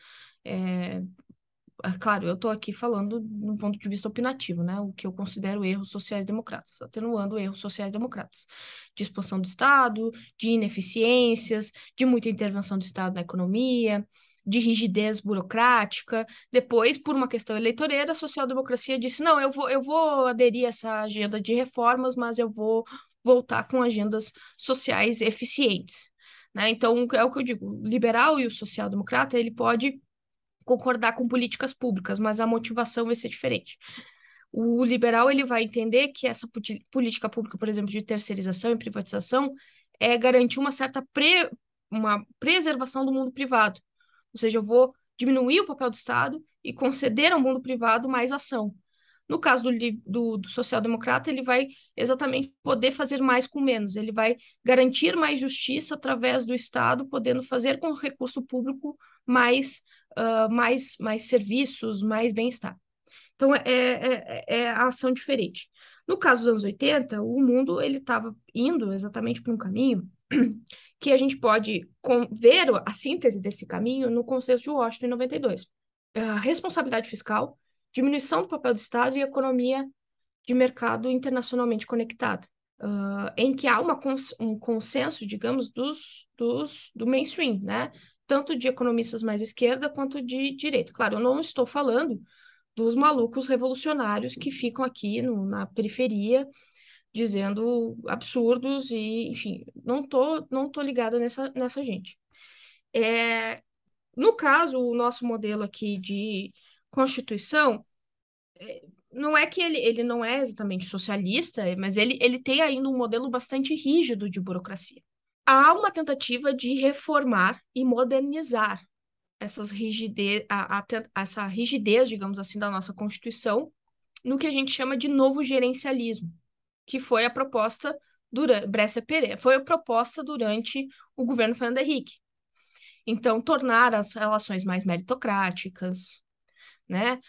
Claro, eu estou aqui falando de um ponto de vista opinativo, né? O que eu considero erros sociais-democratas, atenuando erros sociais-democratas, de expansão do Estado, de ineficiências, de muita intervenção do Estado na economia, de rigidez burocrática. Depois, por uma questão eleitoreira, a social-democracia disse, não, eu vou aderir a essa agenda de reformas, mas eu vou voltar com agendas sociais eficientes, né? Então, é o que eu digo, o liberal e o social-democrata, ele pode concordar com políticas públicas, mas a motivação vai ser diferente. O liberal, ele vai entender que essa política pública, por exemplo, de terceirização e privatização, é garantir uma certa preservação do mundo privado. Ou seja, eu vou diminuir o papel do Estado e conceder ao mundo privado mais ação. No caso do social-democrata, ele vai exatamente poder fazer mais com menos, ele vai garantir mais justiça através do Estado, podendo fazer com o recurso público mais serviços, mais bem-estar. Então, é a ação diferente. No caso dos anos 80, o mundo estava indo exatamente para um caminho que a gente pode ver a síntese desse caminho no Consenso de Washington, em 92. A responsabilidade fiscal, diminuição do papel do Estado e economia de mercado internacionalmente conectada, em que há um consenso, digamos, do mainstream, né? Tanto de economistas mais esquerda quanto de direita. Claro, eu não estou falando dos malucos revolucionários que ficam aqui na periferia dizendo absurdos e, enfim, não tô ligada nessa gente. No caso, o nosso modelo aqui de Constituição, não é que ele não é exatamente socialista, mas ele tem ainda um modelo bastante rígido de burocracia. Há uma tentativa de reformar e modernizar essa rigidez, digamos assim, da nossa Constituição, no que a gente chama de novo gerencialismo, que foi a proposta durante o governo Fernando Henrique. Então, tornar as relações mais meritocráticas, né?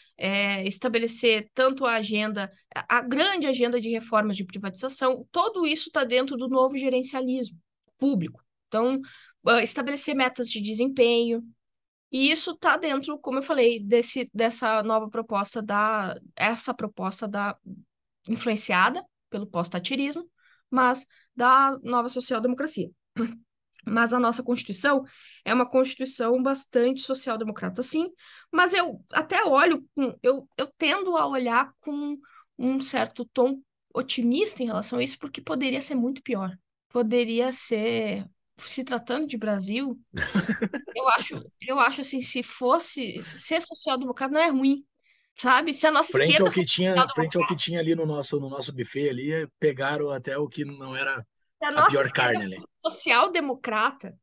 Estabelecer tanto a grande agenda de reformas de privatização, tudo isso está dentro do novo gerencialismo público. Então, estabelecer metas de desempenho, e isso está dentro, como eu falei, dessa nova proposta, essa proposta influenciada pelo pós-tatirismo, mas da nova social-democracia. Mas a nossa Constituição é uma Constituição bastante social-democrata, sim, mas eu até olho, eu tendo a olhar com um certo tom otimista em relação a isso, porque poderia ser muito pior. Poderia ser, se tratando de Brasil, eu acho assim, se fosse ser social-democrata não é ruim, sabe? Se a nossa esquerda frente ao que tinha ali no nosso buffet ali, pegaram até o que não era a pior carne ali. Social-democrata.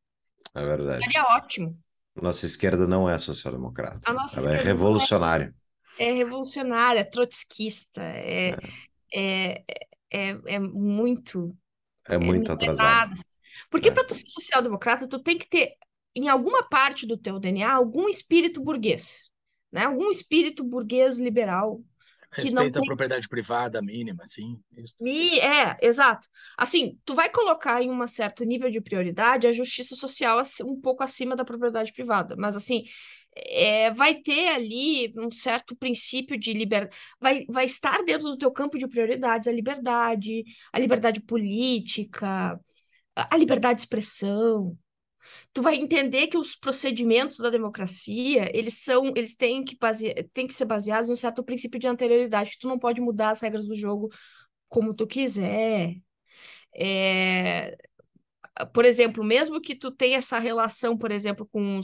É verdade. Seria ótimo. Nossa esquerda não é social-democrata. Ela é revolucionária. É revolucionária, é trotskista, é muito atrasado. Porque para tu ser social-democrata, tu tem que ter, em alguma parte do teu DNA, algum espírito burguês, né? Algum espírito burguês liberal. Respeita a propriedade privada mínima, assim. Isso. Exato. Assim, tu vai colocar em um certo nível de prioridade a justiça social um pouco acima da propriedade privada, mas assim, vai ter ali um certo princípio de liberdade, vai estar dentro do teu campo de prioridades a liberdade política, a liberdade de expressão. Tu vai entender que os procedimentos da democracia, eles têm que ser baseados em um certo princípio de anterioridade. Tu não pode mudar as regras do jogo como tu quiser. Por exemplo, mesmo que tu tenha essa relação, por exemplo, com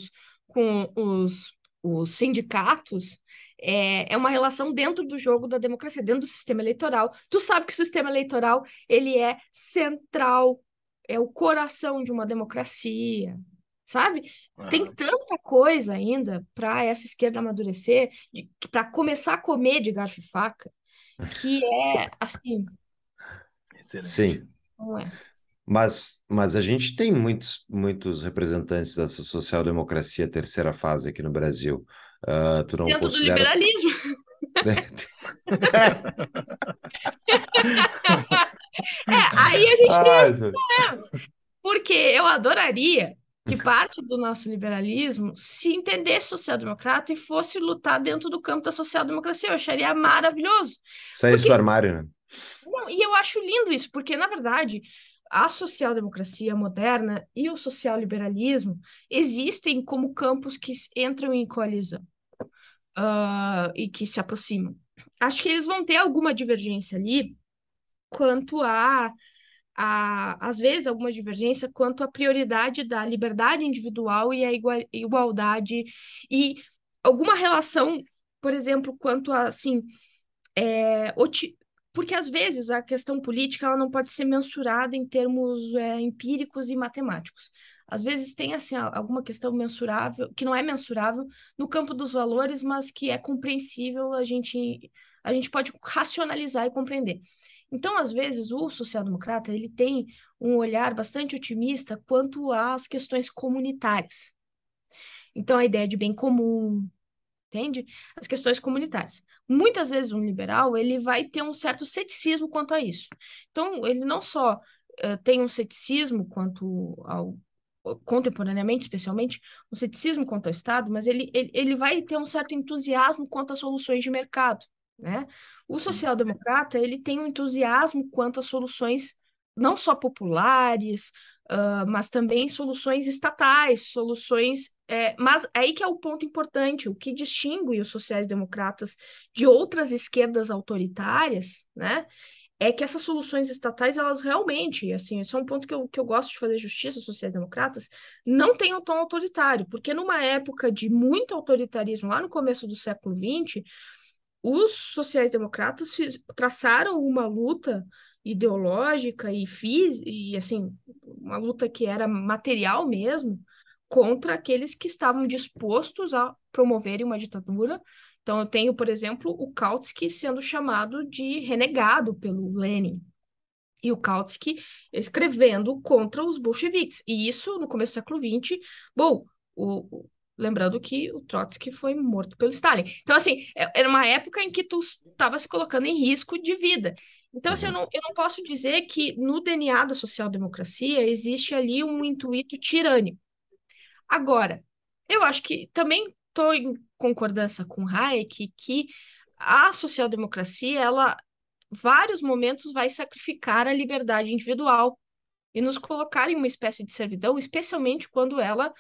os sindicatos, é uma relação dentro do jogo da democracia, dentro do sistema eleitoral. Tu sabe que o sistema eleitoral, ele é central, é o coração de uma democracia, sabe? Tem tanta coisa ainda para essa esquerda amadurecer, para começar a comer de garfo e faca, que é assim. Sim. Não é. Mas a gente tem muitos representantes dessa social-democracia terceira fase aqui no Brasil. Tu não dentro considera... do liberalismo. Aí a gente tem problemas, porque eu adoraria que parte do nosso liberalismo se entendesse social-democrata e fosse lutar dentro do campo da social-democracia. Eu acharia maravilhoso. Saísse do armário, né? Não, e eu acho lindo isso, porque, na verdade, a social-democracia moderna e o social-liberalismo existem como campos que entram em coalizão e que se aproximam. Acho que eles vão ter alguma divergência ali quanto a... às vezes, alguma divergência quanto à prioridade da liberdade individual e à igualdade, e alguma relação, por exemplo, quanto a, assim, porque, às vezes, a questão política ela não pode ser mensurada em termos empíricos e matemáticos. Às vezes tem, assim, alguma questão mensurável, que não é mensurável no campo dos valores, mas que é compreensível, a gente pode racionalizar e compreender. Então, às vezes, o social-democrata ele tem um olhar bastante otimista quanto às questões comunitárias. Então, a ideia de bem comum, entende? As questões comunitárias. Muitas vezes, um liberal ele vai ter um certo ceticismo quanto a isso. Então, ele não só tem um ceticismo quanto ao... contemporaneamente, especialmente, um ceticismo quanto ao Estado, mas ele vai ter um certo entusiasmo quanto às soluções de mercado. Né? O social-democrata ele tem um entusiasmo quanto a soluções não só populares, mas também soluções estatais, soluções... mas aí que é o ponto importante, o que distingue os sociais-democratas de outras esquerdas autoritárias, né? É que essas soluções estatais, elas realmente, assim, esse é um ponto que eu gosto de fazer justiça aos sociais-democratas, não tem um tom autoritário, porque numa época de muito autoritarismo, lá no começo do século XX, os sociais-democratas traçaram uma luta ideológica e assim, uma luta que era material mesmo, contra aqueles que estavam dispostos a promoverem uma ditadura. Então, eu tenho, por exemplo, o Kautsky sendo chamado de renegado pelo Lenin, e o Kautsky escrevendo contra os bolcheviques. E isso, no começo do século XX, bom, lembrando que o Trotsky foi morto pelo Stalin. Então, assim, era uma época em que tu estava se colocando em risco de vida. Então, assim, eu não posso dizer que no DNA da social-democracia existe ali um intuito tirânico. Agora, eu acho que também estou em concordância com Hayek que a social-democracia, ela, em vários momentos, vai sacrificar a liberdade individual e nos colocar em uma espécie de servidão, especialmente quando ela...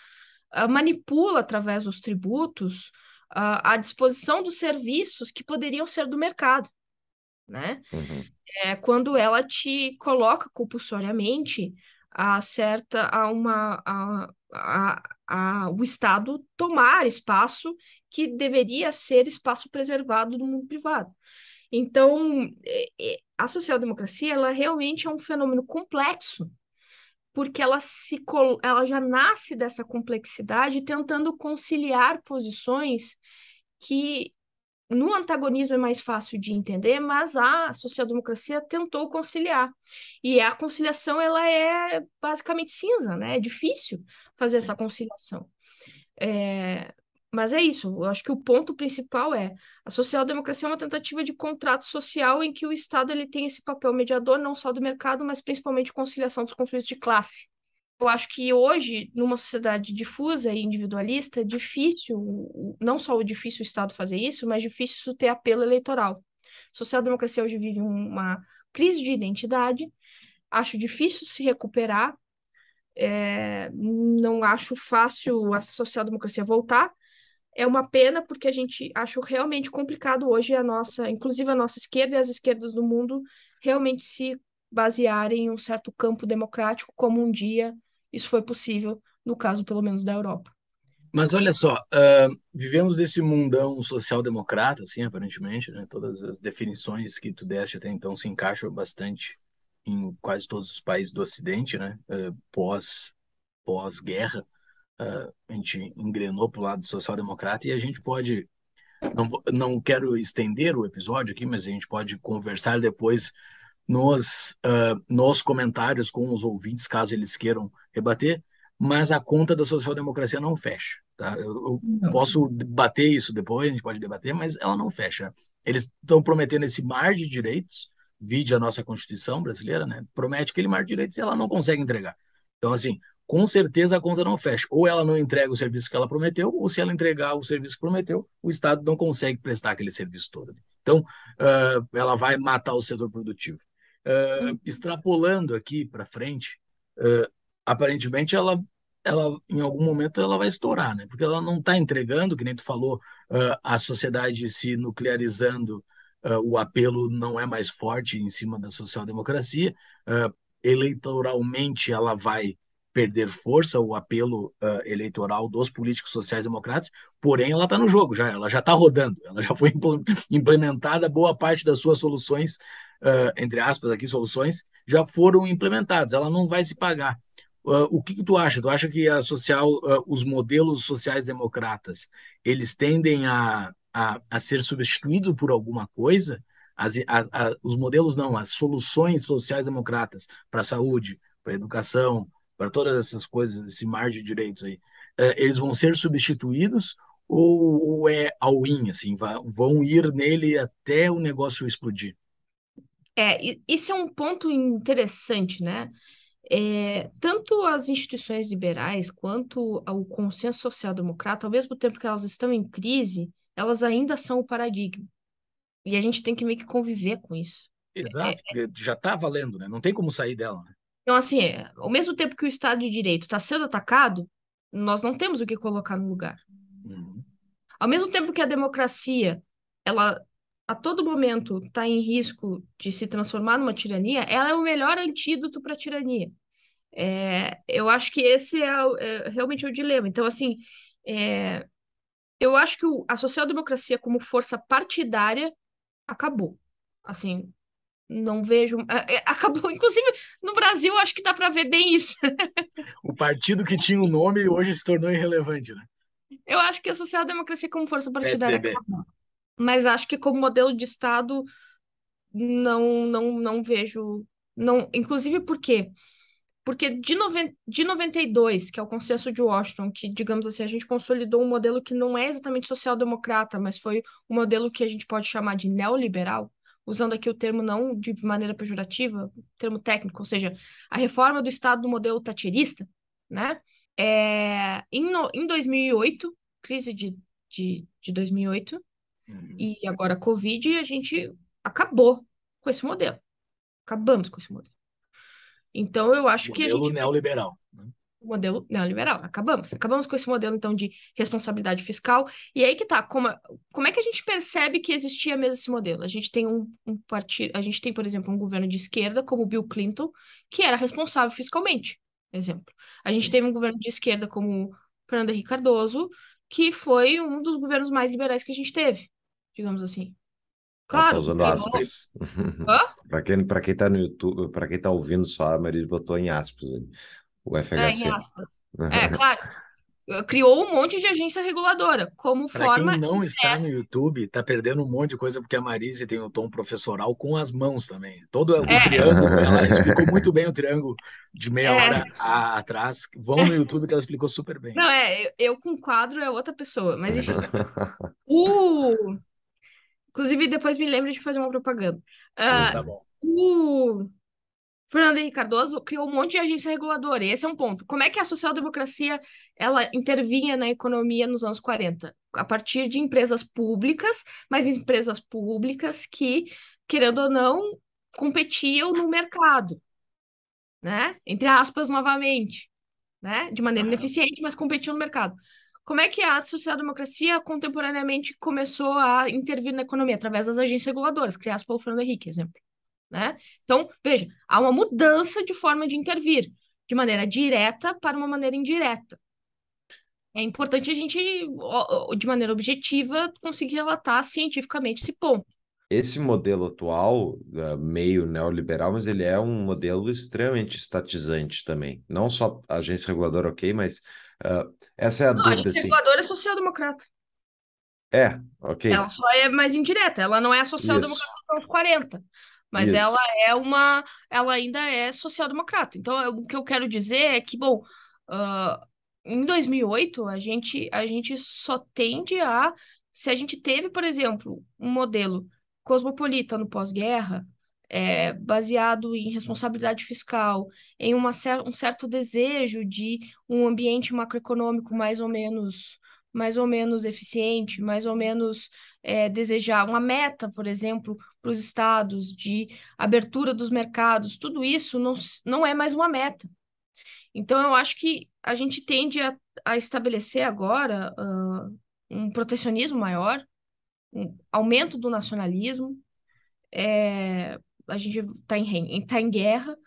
manipula através dos tributos a disposição dos serviços que poderiam ser do mercado, né? Uhum. Quando ela te coloca compulsoriamente o Estado tomar espaço que deveria ser espaço preservado do mundo privado. Então, a social-democracia ela realmente é um fenômeno complexo, porque ela já nasce dessa complexidade tentando conciliar posições que no antagonismo é mais fácil de entender, mas a social-democracia tentou conciliar. E a conciliação ela é basicamente cinza, né? É difícil fazer essa conciliação. Mas é isso, eu acho que o ponto principal é a social-democracia é uma tentativa de contrato social em que o Estado ele tem esse papel mediador não só do mercado, mas principalmente de conciliação dos conflitos de classe. Eu acho que hoje, numa sociedade difusa e individualista, é difícil, não só é difícil o Estado fazer isso, mas difícil isso ter apelo eleitoral. A social-democracia hoje vive uma crise de identidade, acho difícil se recuperar, não acho fácil a social-democracia voltar. É uma pena porque a gente acha realmente complicado hoje inclusive a nossa esquerda e as esquerdas do mundo realmente se basearem em um certo campo democrático como um dia isso foi possível, no caso pelo menos da Europa. Mas olha só, vivemos desse mundão social-democrata, assim, aparentemente, né? Todas as definições que tu deste até então se encaixam bastante em quase todos os países do Ocidente, né? Pós-guerra. A gente engrenou para o lado social-democrata e a gente pode, não quero estender o episódio aqui, mas a gente pode conversar depois nos comentários com os ouvintes, caso eles queiram rebater, mas a conta da social-democracia não fecha. Tá? Eu posso debater isso depois, a gente pode debater, mas ela não fecha. Eles estão prometendo esse mar de direitos, vide a nossa Constituição brasileira, né? Promete aquele mar de direitos e ela não consegue entregar. Então, assim, com certeza a conta não fecha. Ou ela não entrega o serviço que ela prometeu, ou se ela entregar o serviço que prometeu, o Estado não consegue prestar aquele serviço todo. Então, ela vai matar o setor produtivo. Extrapolando aqui para frente, aparentemente ela, em algum momento, ela vai estourar, né? Porque ela não está entregando, que nem tu falou, a sociedade se nuclearizando, o apelo não é mais forte em cima da social-democracia, eleitoralmente ela vai perder força, o apelo eleitoral dos políticos sociais-democratas, porém ela está no jogo, já, ela já está rodando, ela já foi implementada, boa parte das suas soluções, entre aspas aqui, soluções, já foram implementadas, ela não vai se pagar. O que tu acha? Tu acha que a social, os modelos sociais-democratas, eles tendem a ser substituídos por alguma coisa? Os modelos não, as soluções sociais-democratas para a saúde, para a educação, para todas essas coisas, esse mar de direitos aí, eles vão ser substituídos ou é all-in, assim, vão ir nele até o negócio explodir? Esse é um ponto interessante, né? Tanto as instituições liberais quanto o consenso social-democrata, ao mesmo tempo que elas estão em crise, elas ainda são o paradigma. E a gente tem que meio que conviver com isso. Exato, porque já está valendo, né? Não tem como sair dela, né? Então, assim, ao mesmo tempo que o Estado de Direito está sendo atacado, nós não temos o que colocar no lugar. Uhum. Ao mesmo tempo que a democracia, ela a todo momento está em risco de se transformar numa tirania, ela é o melhor antídoto para a tirania. Eu acho que esse é realmente o dilema. Então, assim, eu acho que a social-democracia como força partidária acabou. Assim, não vejo... Acabou, inclusive, no Brasil, acho que dá para ver bem isso. O partido que tinha um nome hoje se tornou irrelevante, né? Eu acho que a social-democracia como força partidária acabou. Mas acho que como modelo de Estado, não vejo... Não, inclusive, por quê? Porque de 92, que é o Consenso de Washington, que, digamos assim, a gente consolidou um modelo que não é exatamente social-democrata, mas foi um modelo que a gente pode chamar de neoliberal, usando aqui o termo não de maneira pejorativa, termo técnico, ou seja, a reforma do Estado do modelo thatcherista, né? Em 2008, crise de 2008, e agora a Covid, a gente acabou com esse modelo. Acabamos com esse modelo. Então, eu acho que a gente... O modelo neoliberal. Né? O modelo neoliberal, acabamos com esse modelo, então, de responsabilidade fiscal, e aí que tá, como é que a gente percebe que existia mesmo esse modelo? A gente tem por exemplo, um governo de esquerda, como o Bill Clinton, que era responsável fiscalmente, por exemplo. A gente teve um governo de esquerda, como o Fernando Henrique Cardoso, que foi um dos governos mais liberais que a gente teve, digamos assim. Claro. Para quem tá no YouTube, para quem tá ouvindo só, a Marize botou em aspas, hein? O FHC. Claro. Criou um monte de agência reguladora, como forma... Para quem não está no YouTube, está perdendo um monte de coisa, porque a Marize tem um tom professoral com as mãos também. Todo o triângulo, ela explicou muito bem o triângulo de meia hora atrás. Vão no YouTube que ela explicou super bem. Não, eu com quadro é outra pessoa, mas enfim. Inclusive, depois me lembro de fazer uma propaganda. Tá bom. Fernando Henrique Cardoso criou um monte de agência reguladora, e esse é um ponto. Como é que a social-democracia ela intervinha na economia nos anos 40? A partir de empresas públicas, mas empresas públicas que, querendo ou não, competiam no mercado, né? Entre aspas, novamente, né? De maneira ineficiente, mas competiam no mercado. Como é que a social-democracia contemporaneamente começou a intervir na economia? Através das agências reguladoras, criadas pelo Fernando Henrique, exemplo. Né? Então, veja, há uma mudança de forma de intervir, de maneira direta para uma maneira indireta. É importante a gente, de maneira objetiva, conseguir relatar cientificamente esse ponto. Esse modelo atual, meio neoliberal, mas ele é um modelo extremamente estatizante também. Não só a agência reguladora, ok, mas essa é a dúvida. A agência reguladora é social-democrata. Ok. Ela só é mais indireta, ela não é a social-democracia dos anos 40. Mas ela ainda é social-democrata. Então, o que eu quero dizer é que, bom, em 2008, a gente só tende a... Se a gente teve, por exemplo, um modelo cosmopolita no pós-guerra, baseado em responsabilidade fiscal, em um certo desejo de um ambiente macroeconômico mais ou menos eficiente, mais ou menos desejar uma meta, por exemplo, para os estados de abertura dos mercados, tudo isso não é mais uma meta. Então, eu acho que a gente tende a estabelecer agora um protecionismo maior, um aumento do nacionalismo, a gente está em guerra,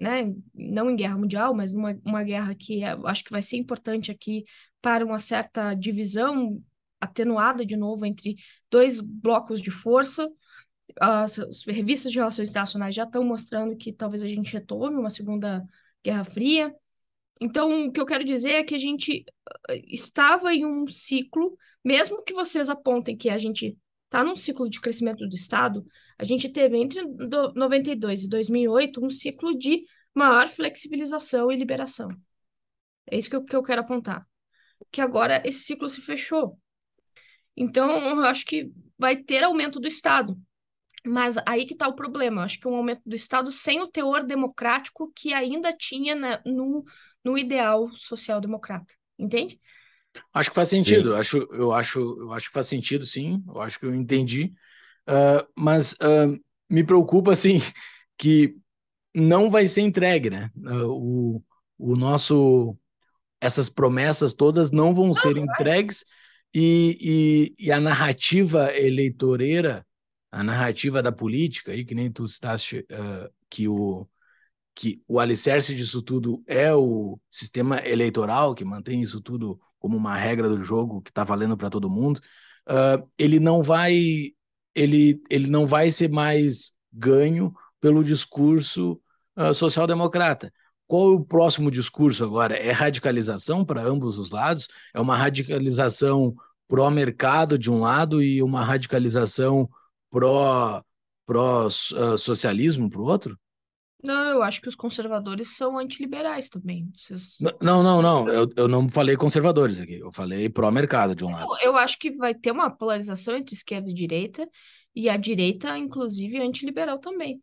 né? Não em guerra mundial, mas uma guerra que acho que vai ser importante aqui para uma certa divisão atenuada de novo entre dois blocos de força. As revistas de relações internacionais já estão mostrando que talvez a gente retome uma Segunda Guerra Fria. Então, o que eu quero dizer é que a gente estava em um ciclo, mesmo que vocês apontem que a gente está num ciclo de crescimento do Estado, a gente teve entre 92 e 2008 um ciclo de maior flexibilização e liberação. É isso que eu quero apontar. Que agora esse ciclo se fechou. Então, eu acho que vai ter aumento do Estado. Mas aí que está o problema. Eu acho que um aumento do Estado sem o teor democrático que ainda tinha no ideal social-democrata. Entende? Acho que faz sentido. Eu acho que faz sentido, sim. Eu acho que eu entendi. Mas me preocupa, assim, que não vai ser entregue, né? O nosso... Essas promessas todas não vão ser entregues e a narrativa eleitoreira, a narrativa da política, aí, que nem tu citaste, que o alicerce disso tudo é o sistema eleitoral, que mantém isso tudo como uma regra do jogo que está valendo para todo mundo, ele não vai ser mais ganho pelo discurso social-democrata. Qual é o próximo discurso agora? É radicalização para ambos os lados? É uma radicalização pró-mercado de um lado e uma radicalização pró-socialismo para o outro? Não, eu acho que os conservadores são antiliberais também. Não. Eu não falei conservadores aqui. Eu falei pró-mercado de um lado. Eu acho que vai ter uma polarização entre esquerda e direita, e a direita, inclusive, é antiliberal também.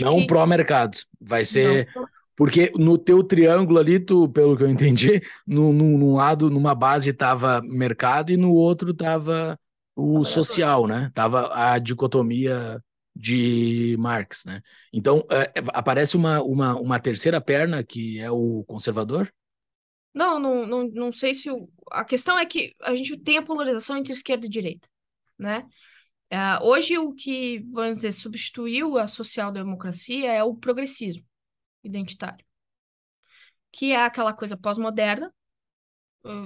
Não que... pró-mercado. Vai ser... Não. Porque no teu triângulo ali, tu, pelo que eu entendi, num lado, numa base, estava mercado e no outro estava o social, né? Tava a dicotomia de Marx, né? Então, aparece uma terceira perna, que é o conservador? Não sei se... A questão é que a gente tem a polarização entre esquerda e direita, né? Hoje, o que, vamos dizer, substituiu a social-democracia é o progressismo identitário, que é aquela coisa pós-moderna.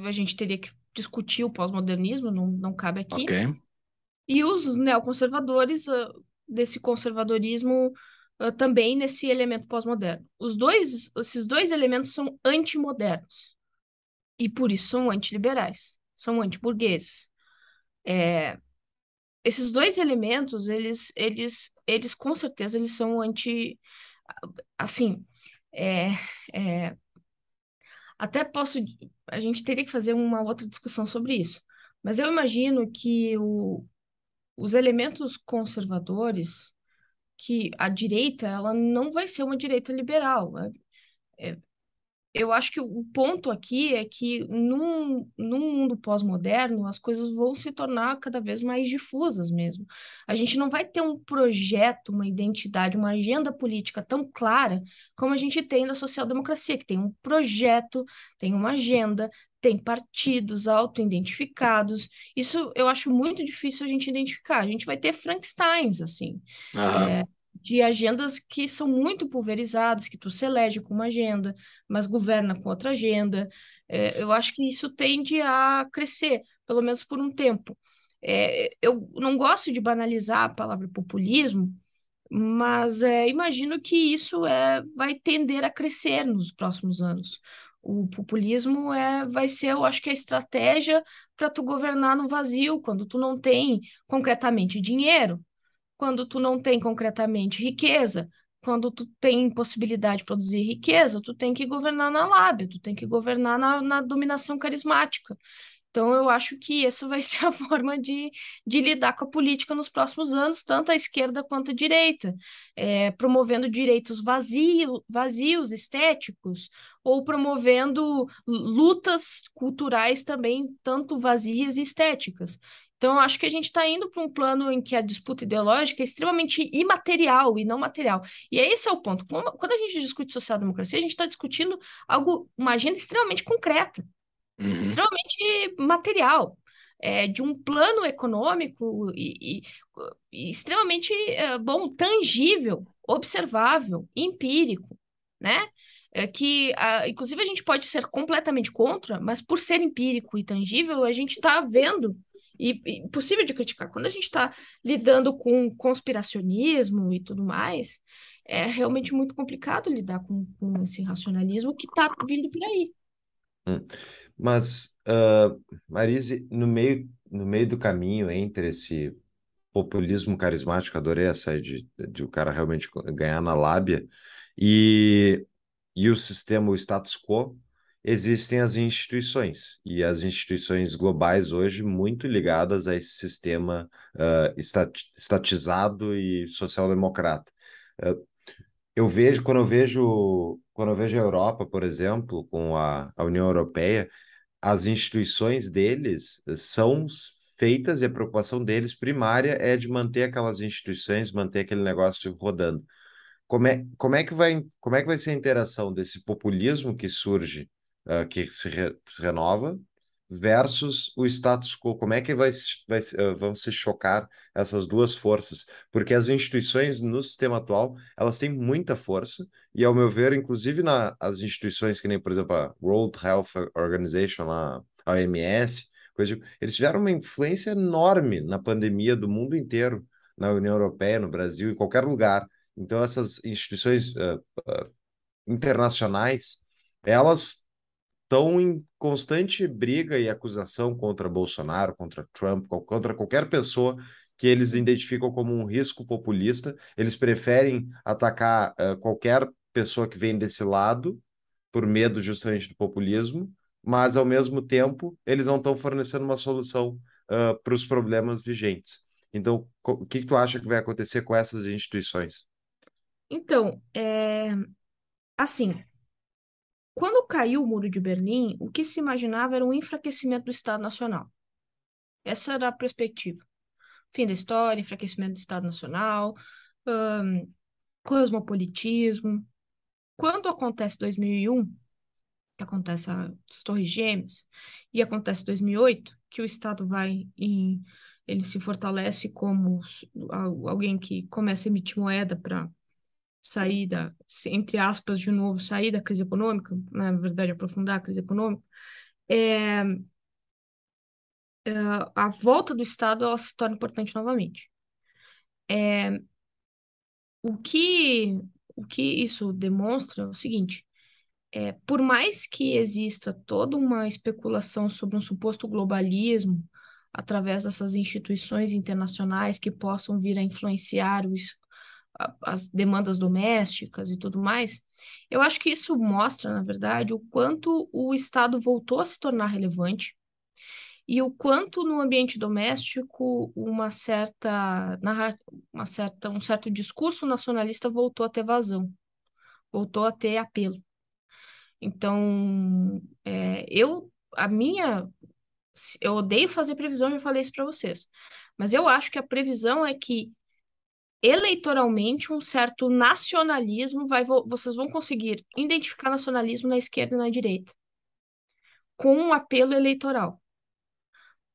A gente teria que discutir o pós-modernismo, não cabe aqui. Okay. E os neoconservadores desse conservadorismo também nesse elemento pós-moderno. Esses dois elementos são antimodernos e por isso são antiliberais, são antiburgueses. Esses dois elementos, eles com certeza eles são até posso... A gente teria que fazer uma outra discussão sobre isso. Mas eu imagino que os elementos conservadores, que a direita, ela não vai ser uma direita liberal. Eu acho que o ponto aqui é que num mundo pós-moderno as coisas vão se tornar cada vez mais difusas mesmo. A gente não vai ter um projeto, uma identidade, uma agenda política tão clara como a gente tem na social-democracia, que tem um projeto, tem uma agenda, tem partidos auto-identificados. Isso eu acho muito difícil a gente identificar. A gente vai ter Frankensteins, assim, de agendas que são muito pulverizadas, que tu se elege com uma agenda, mas governa com outra agenda. Eu acho que isso tende a crescer, pelo menos por um tempo. Eu não gosto de banalizar a palavra populismo, mas imagino que isso vai tender a crescer nos próximos anos. O populismo vai ser, eu acho que, a estratégia para tu governar no vazio, quando tu não tem concretamente dinheiro, quando tu não tem concretamente riqueza, quando tu tem possibilidade de produzir riqueza, tu tem que governar na lábia, tu tem que governar na dominação carismática. Então, eu acho que essa vai ser a forma de lidar com a política nos próximos anos, tanto a esquerda quanto a direita, promovendo direitos vazios, estéticos, ou promovendo lutas culturais também, tanto vazias e estéticas. Então, eu acho que a gente está indo para um plano em que a disputa ideológica é extremamente imaterial e não material. E esse é o ponto. Quando a gente discute social-democracia, a gente está discutindo uma agenda extremamente concreta, extremamente material, de um plano econômico e extremamente tangível, observável, empírico, né? Inclusive, a gente pode ser completamente contra, mas por ser empírico e tangível, a gente está vendo... E possível de criticar. Quando a gente está lidando com conspiracionismo e tudo mais, é realmente muito complicado lidar com esse racionalismo que está vindo por aí. Mas, Marize, no meio do caminho entre esse populismo carismático, adorei essa de o cara realmente ganhar na lábia, e o sistema, o status quo, existem as instituições, e as instituições globais hoje muito ligadas a esse sistema estatizado e social-democrata. Quando eu vejo a Europa, por exemplo, com a União Europeia, as instituições deles são feitas, e a preocupação deles primária é de manter aquelas instituições, manter aquele negócio rodando. Como é que vai ser a interação desse populismo que surge, que se renova, versus o status quo? Como é que vão se chocar essas duas forças? Porque as instituições no sistema atual, elas têm muita força, e ao meu ver, inclusive as instituições que nem, por exemplo, a World Health Organization, a OMS, eles tiveram uma influência enorme na pandemia do mundo inteiro, na União Europeia, no Brasil, em qualquer lugar. Então, essas instituições internacionais, elas estão em constante briga e acusação contra Bolsonaro, contra Trump, contra qualquer pessoa que eles identificam como um risco populista. Eles preferem atacar qualquer pessoa que vem desse lado, por medo justamente do populismo, mas, ao mesmo tempo, eles não estão fornecendo uma solução para os problemas vigentes. Então, o que tu acha que vai acontecer com essas instituições? Então, assim... Quando caiu o Muro de Berlim, o que se imaginava era um enfraquecimento do Estado Nacional. Essa era a perspectiva. Fim da história, enfraquecimento do Estado Nacional, cosmopolitismo. Quando acontece 2001, que acontece as Torres Gêmeas, e acontece 2008, que o Estado ele se fortalece como alguém que começa a emitir moeda para... saída, entre aspas, de novo, sair da crise econômica, na verdade, aprofundar a crise econômica, a volta do Estado ela se torna importante novamente. O que isso demonstra é o seguinte, por mais que exista toda uma especulação sobre um suposto globalismo através dessas instituições internacionais que possam vir a influenciar as demandas domésticas e tudo mais, eu acho que isso mostra, na verdade, o quanto o Estado voltou a se tornar relevante e o quanto no ambiente doméstico um certo discurso nacionalista voltou a ter vazão, voltou a ter apelo. Então, eu odeio fazer previsão, já falei isso para vocês, mas eu acho que a previsão é que eleitoralmente, um certo nacionalismo, vocês vão conseguir identificar nacionalismo na esquerda e na direita, com um apelo eleitoral.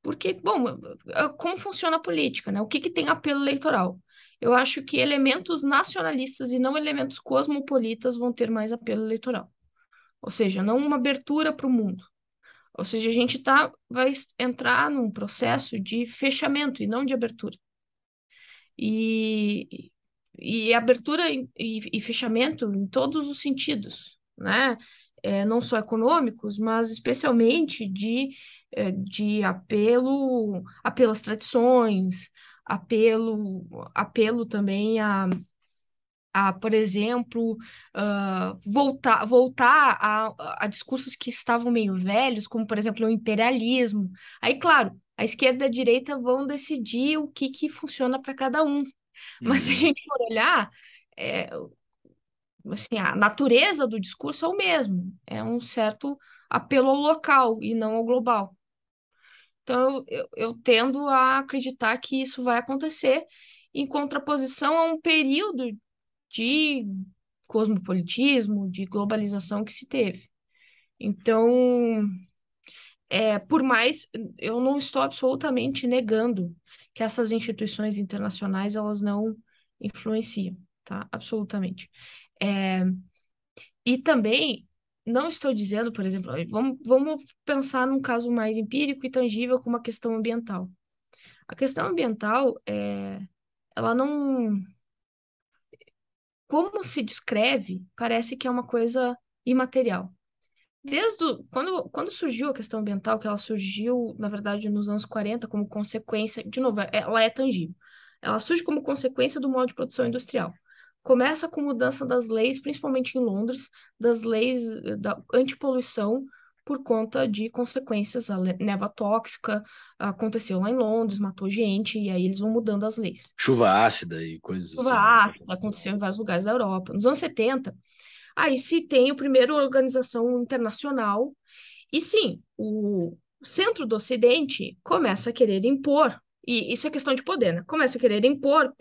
Porque, bom, como funciona a política, né? O que tem apelo eleitoral? Eu acho que elementos nacionalistas e não elementos cosmopolitas vão ter mais apelo eleitoral. Ou seja, não uma abertura para o mundo. Ou seja, a gente vai entrar num processo de fechamento e não de abertura. E abertura e fechamento em todos os sentidos, né? Não só econômicos, mas especialmente de apelo às tradições, apelo também a, por exemplo, voltar a discursos que estavam meio velhos, como, por exemplo, o imperialismo. Aí, claro, a esquerda e a direita vão decidir o que, que funciona para cada um. Mas se a gente for olhar, assim, a natureza do discurso é o mesmo. É um certo apelo ao local e não ao global. Então, eu tendo a acreditar que isso vai acontecer em contraposição a um período de cosmopolitismo, de globalização que se teve. Então, por mais, eu não estou absolutamente negando que essas instituições internacionais, elas não influenciam, tá? Absolutamente. E também, não estou dizendo, por exemplo, vamos pensar num caso mais empírico e tangível como a questão ambiental. A questão ambiental, ela não... Como se descreve, parece que é uma coisa imaterial. Desde quando surgiu a questão ambiental, que ela surgiu, na verdade, nos anos 40, como consequência... De novo, ela é tangível. Ela surge como consequência do modo de produção industrial. Começa com mudança das leis, principalmente em Londres, das leis da antipoluição por conta de consequências. A névoa tóxica aconteceu lá em Londres, matou gente, e aí eles vão mudando as leis. Chuva ácida e coisas assim. Chuva ácida aconteceu em vários lugares da Europa. Nos anos 70... Aí se tem a primeira organização internacional, e sim, o centro do Ocidente começa a querer impor, e isso é questão de poder, né? Começa a querer impor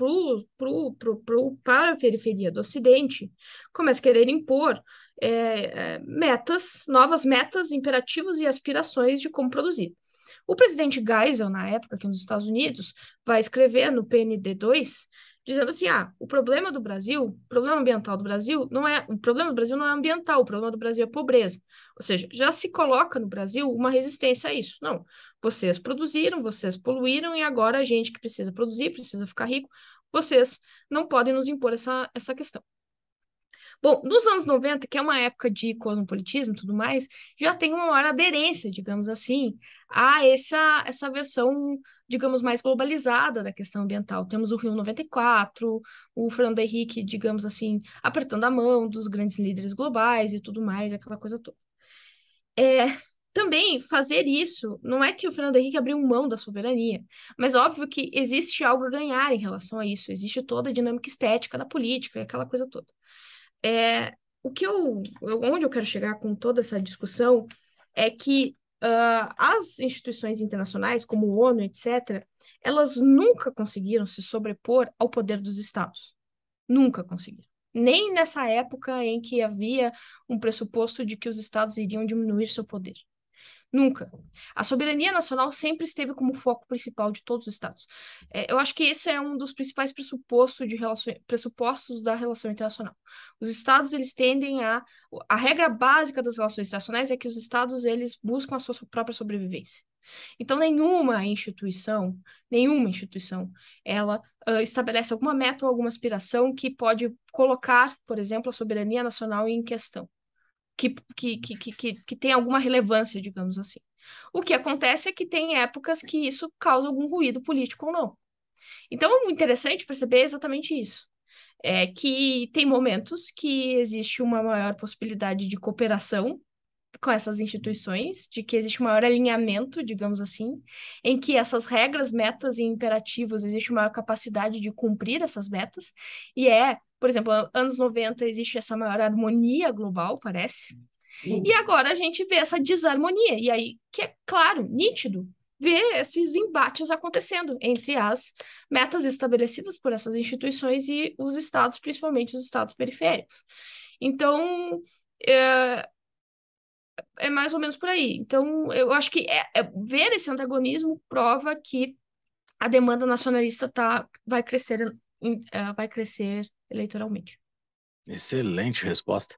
para a periferia do Ocidente, começa a querer impor metas, novas metas, imperativos e aspirações de como produzir. O presidente Geisel, na época, aqui nos Estados Unidos, vai escrever no PND2, dizendo assim, o problema do Brasil, o problema ambiental do Brasil, não é ambiental, o problema do Brasil é pobreza. Ou seja, já se coloca no Brasil uma resistência a isso. Não, vocês produziram, vocês poluíram, e agora a gente que precisa produzir, precisa ficar rico, vocês não podem nos impor essa questão. Bom, nos anos 90, que é uma época de cosmopolitismo e tudo mais, já tem uma maior aderência, digamos assim, a essa versão, digamos, mais globalizada da questão ambiental. Temos o Rio 94, o Fernando Henrique, digamos assim, apertando a mão dos grandes líderes globais e tudo mais, aquela coisa toda. Também fazer isso, não é que o Fernando Henrique abriu mão da soberania, mas óbvio que existe algo a ganhar em relação a isso, existe toda a dinâmica estética da política, aquela coisa toda. Onde eu quero chegar com toda essa discussão é que as instituições internacionais, como a ONU, etc., elas nunca conseguiram se sobrepor ao poder dos estados. Nunca conseguiram. Nem nessa época em que havia um pressuposto de que os estados iriam diminuir seu poder. Nunca. A soberania nacional sempre esteve como foco principal de todos os estados. Eu acho que esse é um dos principais pressupostos da relação internacional. Os estados, eles tendem a regra básica das relações internacionais é que os estados, eles buscam a sua própria sobrevivência. Então, nenhuma instituição, ela estabelece alguma meta ou alguma aspiração que pode colocar, por exemplo, a soberania nacional em questão. Que tem alguma relevância, digamos assim. O que acontece é que tem épocas que isso causa algum ruído político ou não. Então, é interessante perceber exatamente isso. Que tem momentos que existe uma maior possibilidade de cooperação com essas instituições, de que existe um maior alinhamento, digamos assim, em que essas regras, metas e imperativos, existe uma maior capacidade de cumprir essas metas, e por exemplo, anos 90 existe essa maior harmonia global, parece, e agora a gente vê essa desarmonia, e aí, que é claro, nítido, ver esses embates acontecendo entre as metas estabelecidas por essas instituições e os estados, principalmente os estados periféricos. Então, é mais ou menos por aí. Então, eu acho que ver esse antagonismo prova que a demanda nacionalista vai crescer eleitoralmente. Excelente resposta.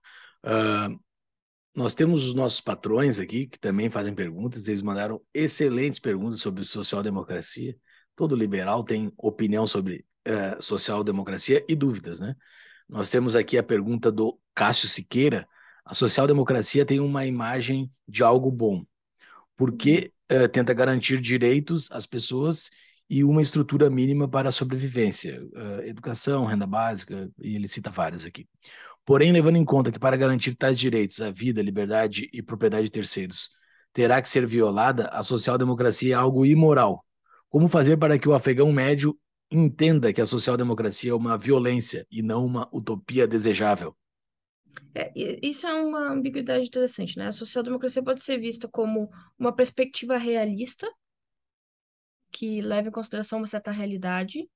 Nós temos os nossos patrões aqui, que também fazem perguntas. Eles mandaram excelentes perguntas sobre social-democracia. Todo liberal tem opinião sobre social-democracia e dúvidas, né? Nós temos aqui a pergunta do Cássio Siqueira. A social-democracia tem uma imagem de algo bom, porque tenta garantir direitos às pessoas e uma estrutura mínima para a sobrevivência, educação, renda básica, e ele cita várias aqui. Porém, levando em conta que para garantir tais direitos, a vida, liberdade e propriedade de terceiros terá que ser violada, a social-democracia é algo imoral. Como fazer para que o afegão médio entenda que a social-democracia é uma violência e não uma utopia desejável? Isso é uma ambiguidade interessante, né? A social-democracia pode ser vista como uma perspectiva realista, que leva em consideração uma certa realidade.